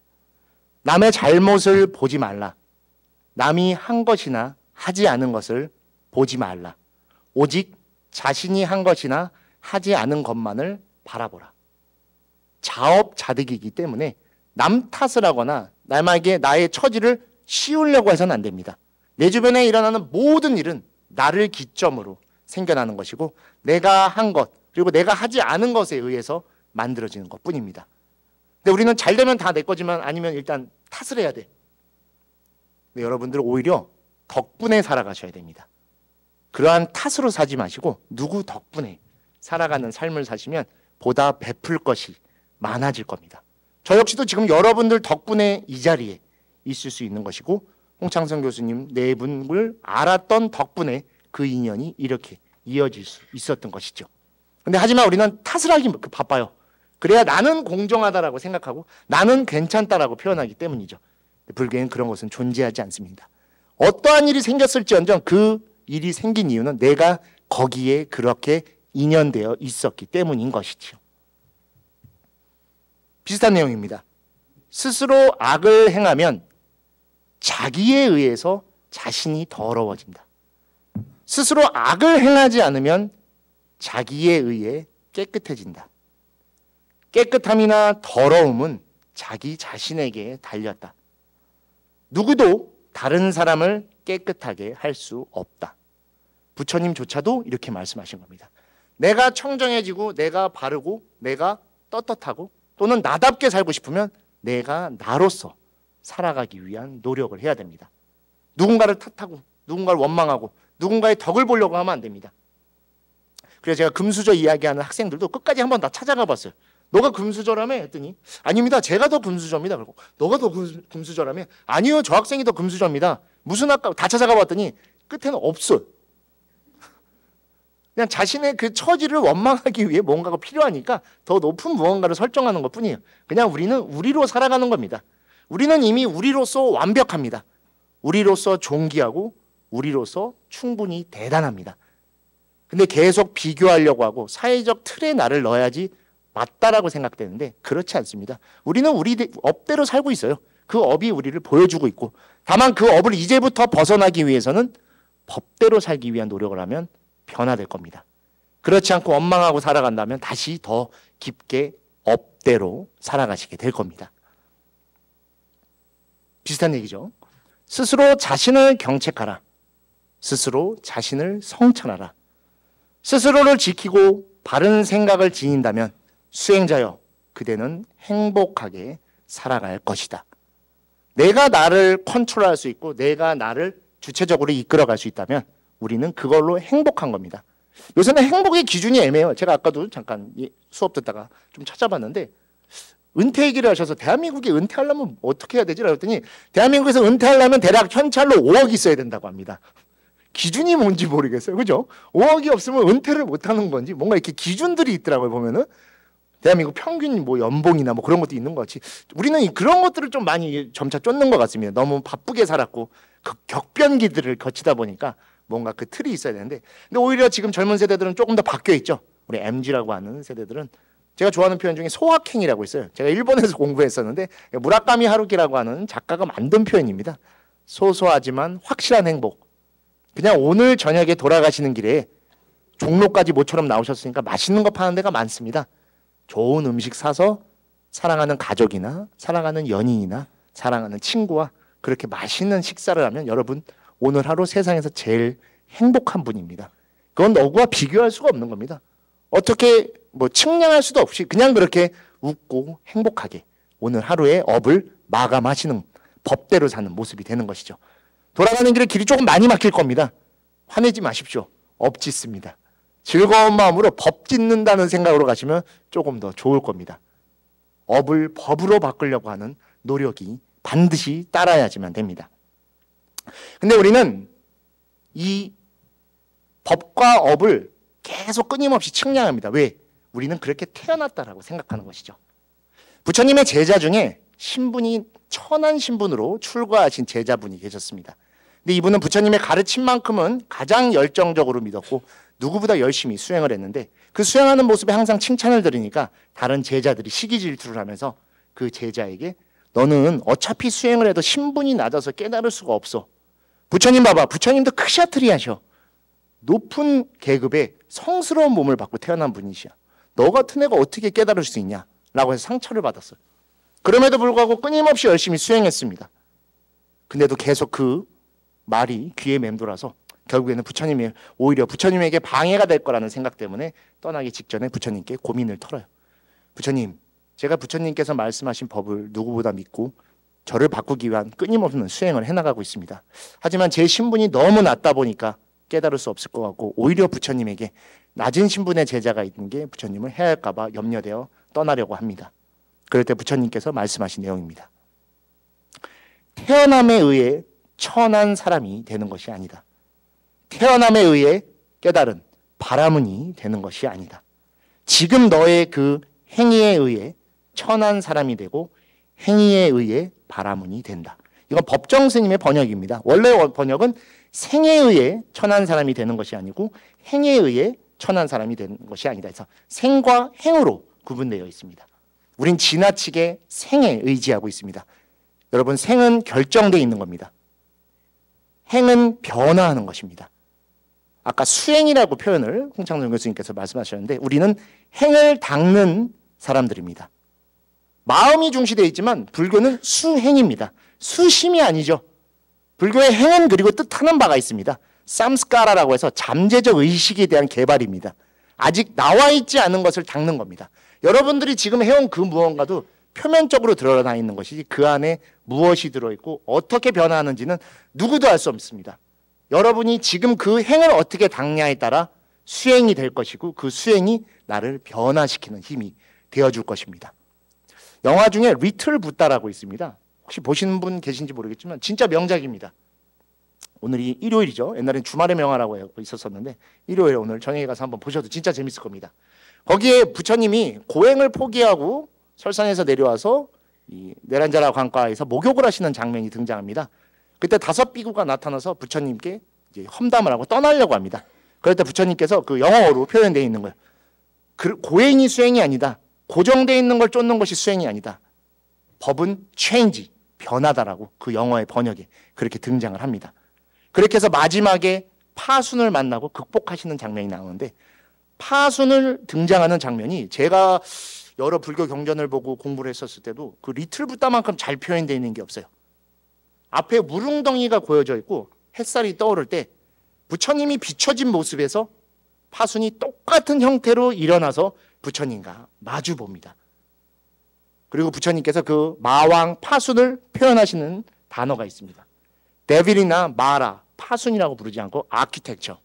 남의 잘못을 보지 말라. 남이 한 것이나 하지 않은 것을 보지 말라. 오직 자신이 한 것이나 하지 않은 것만을 바라보라. 자업자득이기 때문에 남 탓을 하거나 남에게 나의 처지를 씌우려고 해서는 안 됩니다. 내 주변에 일어나는 모든 일은 나를 기점으로 생겨나는 것이고, 내가 한 것 그리고 내가 하지 않은 것에 의해서 만들어지는 것뿐입니다. 근데 우리는 잘 되면 다 내 거지만 아니면 일단 탓을 해야 돼. 근데 여러분들은 오히려 덕분에 살아가셔야 됩니다. 그러한 탓으로 사지 마시고 누구 덕분에 살아가는 삶을 사시면 보다 베풀 것이 많아질 겁니다. 저 역시도 지금 여러분들 덕분에 이 자리에 있을 수 있는 것이고, 홍창선 교수님 네 분을 알았던 덕분에 그 인연이 이렇게 이어질 수 있었던 것이죠. 근데 하지만 우리는 탓을 하기 바빠요. 그래야 나는 공정하다라고 생각하고 나는 괜찮다라고 표현하기 때문이죠. 불교에는 그런 것은 존재하지 않습니다. 어떠한 일이 생겼을지언정 그 일이 생긴 이유는 내가 거기에 그렇게 인연되어 있었기 때문인 것이지요. 비슷한 내용입니다. 스스로 악을 행하면 자기에 의해서 자신이 더러워진다. 스스로 악을 행하지 않으면 자기에 의해 깨끗해진다. 깨끗함이나 더러움은 자기 자신에게 달렸다. 누구도 다른 사람을 깨끗하게 할 수 없다. 부처님조차도 이렇게 말씀하신 겁니다. 내가 청정해지고 내가 바르고 내가 떳떳하고 또는 나답게 살고 싶으면 내가 나로서 살아가기 위한 노력을 해야 됩니다. 누군가를 탓하고 누군가를 원망하고 누군가의 덕을 보려고 하면 안 됩니다. 그래서 제가 금수저 이야기하는 학생들도 끝까지 한번 다 찾아가 봤어요. 너가 금수저라며? 했더니 아닙니다. 제가 더 금수저입니다. 그리고 너가 더 금수저라며? 아니요. 저 학생이 더 금수저입니다. 무슨 학과? 다 찾아가 봤더니 끝에는 없어요. 그냥 자신의 그 처지를 원망하기 위해 뭔가가 필요하니까 더 높은 무언가를 설정하는 것뿐이에요. 그냥 우리는 우리로 살아가는 겁니다. 우리는 이미 우리로서 완벽합니다. 우리로서 존귀하고 우리로서 충분히 대단합니다. 근데 계속 비교하려고 하고 사회적 틀에 나를 넣어야지 맞다라고 생각되는데 그렇지 않습니다. 우리는 우리 업대로 살고 있어요. 그 업이 우리를 보여주고 있고, 다만 그 업을 이제부터 벗어나기 위해서는 법대로 살기 위한 노력을 하면 변화될 겁니다. 그렇지 않고 원망하고 살아간다면 다시 더 깊게 업대로 살아가시게 될 겁니다. 비슷한 얘기죠. 스스로 자신을 경책하라. 스스로 자신을 성찰하라. 스스로를 지키고 바른 생각을 지닌다면 수행자여 그대는 행복하게 살아갈 것이다. 내가 나를 컨트롤할 수 있고 내가 나를 주체적으로 이끌어갈 수 있다면 우리는 그걸로 행복한 겁니다. 요새는 행복의 기준이 애매해요. 제가 아까도 잠깐 수업 듣다가 좀 찾아봤는데 은퇴 얘기를 하셔서 대한민국이 은퇴하려면 어떻게 해야 되지? 라고 했더니 대한민국에서 은퇴하려면 대략 현찰로 오억이 있어야 된다고 합니다. 기준이 뭔지 모르겠어요. 그죠? 오억이 없으면 은퇴를 못하는 건지 뭔가 이렇게 기준들이 있더라고요. 보면은 대한민국 평균 뭐 연봉이나 뭐 그런 것도 있는 것 같이 우리는 그런 것들을 좀 많이 점차 쫓는 것 같습니다. 너무 바쁘게 살았고 그 격변기들을 거치다 보니까 뭔가 그 틀이 있어야 되는데, 근데 오히려 지금 젊은 세대들은 조금 더 바뀌어 있죠. 우리 엠지라고 하는 세대들은 제가 좋아하는 표현 중에 소확행이라고 있어요. 제가 일본에서 공부했었는데 무라카미 하루키라고 하는 작가가 만든 표현입니다. 소소하지만 확실한 행복. 그냥 오늘 저녁에 돌아가시는 길에 종로까지 모처럼 나오셨으니까 맛있는 거 파는 데가 많습니다. 좋은 음식 사서 사랑하는 가족이나 사랑하는 연인이나 사랑하는 친구와 그렇게 맛있는 식사를 하면 여러분 오늘 하루 세상에서 제일 행복한 분입니다. 그건 너구와 비교할 수가 없는 겁니다. 어떻게 뭐 측량할 수도 없이 그냥 그렇게 웃고 행복하게 오늘 하루의 업을 마감하시는 법대로 사는 모습이 되는 것이죠. 돌아가는 길에 길이 조금 많이 막힐 겁니다. 화내지 마십시오. 업 짓습니다. 즐거운 마음으로 법 짓는다는 생각으로 가시면 조금 더 좋을 겁니다. 업을 법으로 바꾸려고 하는 노력이 반드시 따라야지만 됩니다. 근데 우리는 이 법과 업을 계속 끊임없이 측량합니다. 왜? 우리는 그렇게 태어났다라고 생각하는 것이죠. 부처님의 제자 중에 신분이 천한 신분으로 출가하신 제자분이 계셨습니다. 근데 이분은 부처님의 가르침만큼은 가장 열정적으로 믿었고 누구보다 열심히 수행을 했는데 그 수행하는 모습에 항상 칭찬을 들으니까 다른 제자들이 시기 질투를 하면서 그 제자에게 너는 어차피 수행을 해도 신분이 낮아서 깨달을 수가 없어. 부처님 봐봐. 부처님도 크샤트리 하셔. 높은 계급에 성스러운 몸을 받고 태어난 분이시야. 너 같은 애가 어떻게 깨달을 수 있냐? 라고 해서 상처를 받았어요. 그럼에도 불구하고 끊임없이 열심히 수행했습니다. 근데도 계속 그 말이 귀에 맴돌아서 결국에는 부처님이 오히려 부처님에게 방해가 될 거라는 생각 때문에 떠나기 직전에 부처님께 고민을 털어요. 부처님, 제가 부처님께서 말씀하신 법을 누구보다 믿고 저를 바꾸기 위한 끊임없는 수행을 해나가고 있습니다. 하지만 제 신분이 너무 낮다 보니까 깨달을 수 없을 것 같고 오히려 부처님에게 낮은 신분의 제자가 있는 게 부처님을 해할까 봐 염려되어 떠나려고 합니다. 그럴 때 부처님께서 말씀하신 내용입니다. 태어남에 의해 천한 사람이 되는 것이 아니다. 태어남에 의해 깨달은 바라문이 되는 것이 아니다. 지금 너의 그 행위에 의해 천한 사람이 되고 행위에 의해 바라문이 된다. 이건 법정 스님의 번역입니다. 원래 번역은 생에 의해 천한 사람이 되는 것이 아니고 행에 의해 천한 사람이 되는 것이 아니다. 그래서 생과 행으로 구분되어 있습니다. 우린 지나치게 생에 의지하고 있습니다. 여러분, 생은 결정되어 있는 겁니다. 행은 변화하는 것입니다. 아까 수행이라고 표현을 홍창선 교수님께서 말씀하셨는데, 우리는 행을 닦는 사람들입니다. 마음이 중시되어 있지만 불교는 수행입니다. 수심이 아니죠. 불교의 행은 그리고 뜻하는 바가 있습니다. 삼스카라라고 해서 잠재적 의식에 대한 개발입니다. 아직 나와 있지 않은 것을 닦는 겁니다. 여러분들이 지금 해온 그 무언가도 표면적으로 드러나 있는 것이지 그 안에 무엇이 들어있고 어떻게 변화하는지는 누구도 알 수 없습니다. 여러분이 지금 그 행을 어떻게 닦냐에 따라 수행이 될 것이고 그 수행이 나를 변화시키는 힘이 되어줄 것입니다. 영화 중에 리틀 붓다라고 있습니다. 혹시 보시는 분 계신지 모르겠지만 진짜 명작입니다. 오늘이 일요일이죠. 옛날엔 주말의 명화라고 하고 있었었는데 일요일에 오늘 저녁에 가서 한번 보셔도 진짜 재밌을 겁니다. 거기에 부처님이 고행을 포기하고 설산에서 내려와서 이 내란자라 관과에서 목욕을 하시는 장면이 등장합니다. 그때 다섯 비구가 나타나서 부처님께 이제 험담을 하고 떠나려고 합니다. 그럴 때 부처님께서 그 영어로 표현되어 있는 거예요. 그 고행이 수행이 아니다. 고정되어 있는 걸 쫓는 것이 수행이 아니다. 법은 change, 변하다라고 그 영어의 번역에 그렇게 등장을 합니다. 그렇게 해서 마지막에 파순을 만나고 극복하시는 장면이 나오는데, 파순을 등장하는 장면이 제가 여러 불교 경전을 보고 공부를 했었을 때도 그 리틀 붓다만큼 잘 표현되어 있는 게 없어요. 앞에 물웅덩이가 고여져 있고 햇살이 떠오를 때 부처님이 비춰진 모습에서 파순이 똑같은 형태로 일어나서 부처님과 마주 봅니다. 그리고 부처님께서 그 마왕 파순을 표현하시는 단어가 있습니다. 데빌이나 마라, 파순이라고 부르지 않고 아키텍처,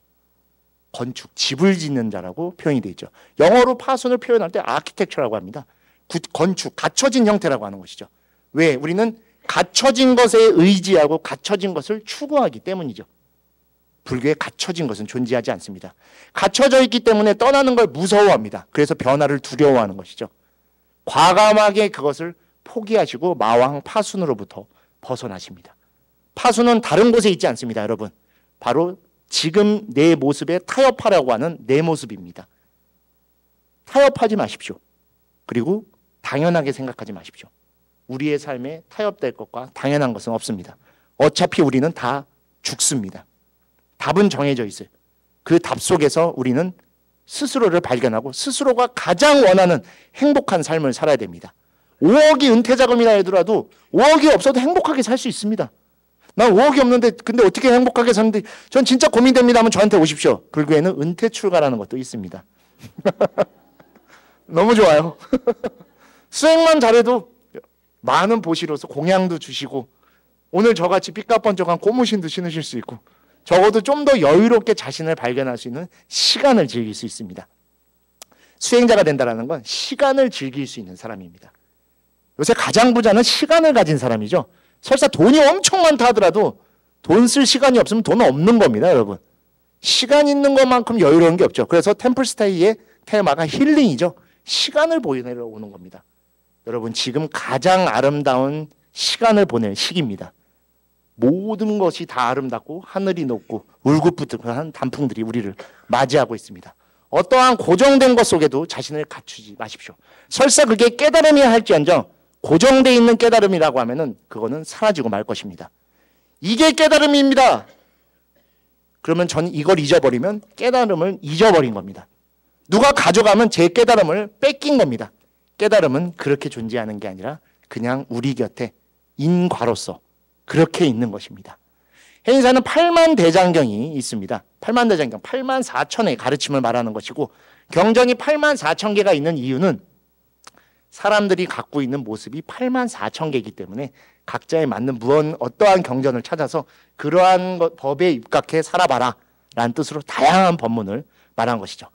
건축, 집을 짓는 자라고 표현이 되어 있죠. 영어로 파순을 표현할 때 아키텍처라고 합니다. 구, 건축, 갖춰진 형태라고 하는 것이죠. 왜? 우리는 갖춰진 것에 의지하고 갖춰진 것을 추구하기 때문이죠. 불교에 갖춰진 것은 존재하지 않습니다. 갖춰져 있기 때문에 떠나는 걸 무서워합니다. 그래서 변화를 두려워하는 것이죠. 과감하게 그것을 포기하시고 마왕 파순으로부터 벗어나십니다. 파순은 다른 곳에 있지 않습니다, 여러분. 바로 지금 내 모습에 타협하라고 하는 내 모습입니다. 타협하지 마십시오. 그리고 당연하게 생각하지 마십시오. 우리의 삶에 타협될 것과 당연한 것은 없습니다. 어차피 우리는 다 죽습니다. 답은 정해져 있어요. 그 답 속에서 우리는 스스로를 발견하고 스스로가 가장 원하는 행복한 삶을 살아야 됩니다. 오억이 은퇴자금이라 하더라도 오억이 없어도 행복하게 살 수 있습니다. 난 오억이 없는데 근데 어떻게 행복하게 사는데 전 진짜 고민됩니다 하면 저한테 오십시오. 불교에는 은퇴 출가라는 것도 있습니다. 너무 좋아요. 수행만 잘해도 많은 보시로서 공양도 주시고 오늘 저같이 삐까뻔쩍한 고무신도 신으실 수 있고 적어도 좀 더 여유롭게 자신을 발견할 수 있는 시간을 즐길 수 있습니다. 수행자가 된다는 건 시간을 즐길 수 있는 사람입니다. 요새 가장 부자는 시간을 가진 사람이죠. 설사 돈이 엄청 많다 하더라도 돈 쓸 시간이 없으면 돈 없는 겁니다, 여러분. 시간 있는 것만큼 여유로운 게 없죠. 그래서 템플스테이의 테마가 힐링이죠. 시간을 보내러 오는 겁니다. 여러분, 지금 가장 아름다운 시간을 보낼 시기입니다. 모든 것이 다 아름답고 하늘이 높고 울긋불긋한 단풍들이 우리를 맞이하고 있습니다. 어떠한 고정된 것 속에도 자신을 갖추지 마십시오. 설사 그게 깨달음이야 할지언정 고정되어 있는 깨달음이라고 하면은 그거는 사라지고 말 것입니다. 이게 깨달음입니다. 그러면 전 이걸 잊어버리면 깨달음을 잊어버린 겁니다. 누가 가져가면 제 깨달음을 뺏긴 겁니다. 깨달음은 그렇게 존재하는 게 아니라 그냥 우리 곁에 인과로서 그렇게 있는 것입니다. 하인사는 팔만 대장경이 있습니다. 팔만 대장경, 팔만 사천의 가르침을 말하는 것이고 경전이 팔만 사천 개가 있는 이유는 사람들이 갖고 있는 모습이 팔만 사천 개이기 때문에 각자에 맞는 무언 어떠한 경전을 찾아서 그러한 것, 법에 입각해 살아봐라 라는 뜻으로 다양한 법문을 말한 것이죠.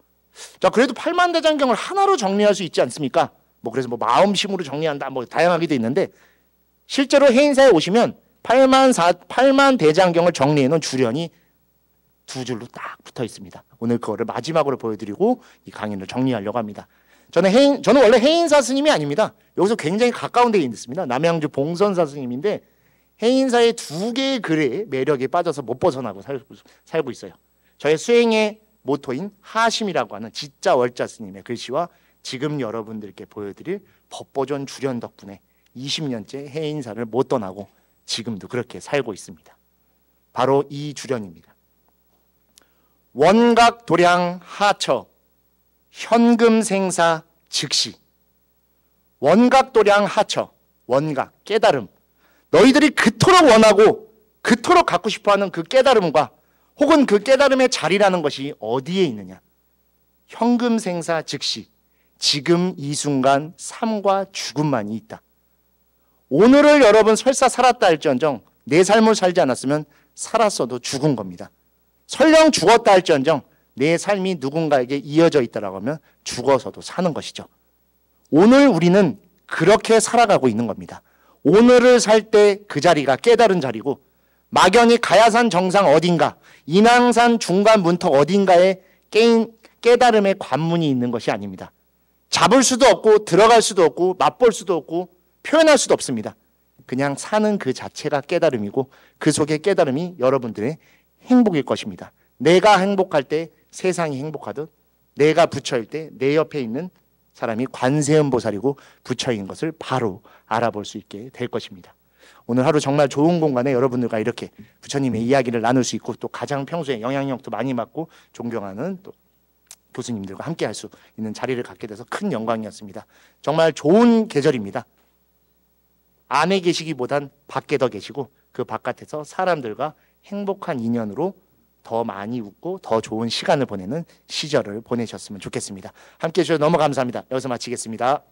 자, 그래도 팔만 대장경을 하나로 정리할 수 있지 않습니까? 뭐 그래서 뭐 마음심으로 정리한다 뭐 다양하게 돼 있는데 실제로 하인사에 오시면 팔만, 사, 팔만 대장경을 정리해 놓은 주련이 두 줄로 딱 붙어 있습니다. 오늘 그거를 마지막으로 보여드리고 이 강의를 정리하려고 합니다. 저는 해인, 저는 원래 해인사 스님이 아닙니다. 여기서 굉장히 가까운 데에 있습니다. 남양주 봉선사 스님인데 해인사의 두 개의 글의 매력에 빠져서 못 벗어나고 살고, 살고 있어요. 저의 수행의 모토인 하심이라고 하는 지자 월자 스님의 글씨와 지금 여러분들께 보여드릴 법보존 주련 덕분에 이십 년째 해인사를 못 떠나고 지금도 그렇게 살고 있습니다. 바로 이 주련입니다. 원각 도량 하처 현금 생사 즉시. 원각 도량 하처, 원각 깨달음, 너희들이 그토록 원하고 그토록 갖고 싶어하는 그 깨달음과 혹은 그 깨달음의 자리라는 것이 어디에 있느냐. 현금 생사 즉시, 지금 이 순간 삶과 죽음만이 있다. 오늘을 여러분 설사 살았다 할지언정 내 삶을 살지 않았으면 살았어도 죽은 겁니다. 설령 죽었다 할지언정 내 삶이 누군가에게 이어져 있다라고 하면 죽어서도 사는 것이죠. 오늘 우리는 그렇게 살아가고 있는 겁니다. 오늘을 살 때 그 자리가 깨달은 자리고, 막연히 가야산 정상 어딘가, 인왕산 중간 문턱 어딘가에 깨인 깨달음의 관문이 있는 것이 아닙니다. 잡을 수도 없고 들어갈 수도 없고 맛볼 수도 없고 표현할 수도 없습니다. 그냥 사는 그 자체가 깨달음이고, 그 속의 깨달음이 여러분들의 행복일 것입니다. 내가 행복할 때 세상이 행복하듯, 내가 부처일 때 내 옆에 있는 사람이 관세음보살이고 부처인 것을 바로 알아볼 수 있게 될 것입니다. 오늘 하루 정말 좋은 공간에 여러분들과 이렇게 부처님의 이야기를 나눌 수 있고, 또 가장 평소에 영향력도 많이 받고 존경하는 또 교수님들과 함께 할 수 있는 자리를 갖게 돼서 큰 영광이었습니다. 정말 좋은 계절입니다. 안에 계시기보단 밖에 더 계시고, 그 바깥에서 사람들과 행복한 인연으로 더 많이 웃고 더 좋은 시간을 보내는 시절을 보내셨으면 좋겠습니다. 함께해 주셔서 너무 감사합니다. 여기서 마치겠습니다.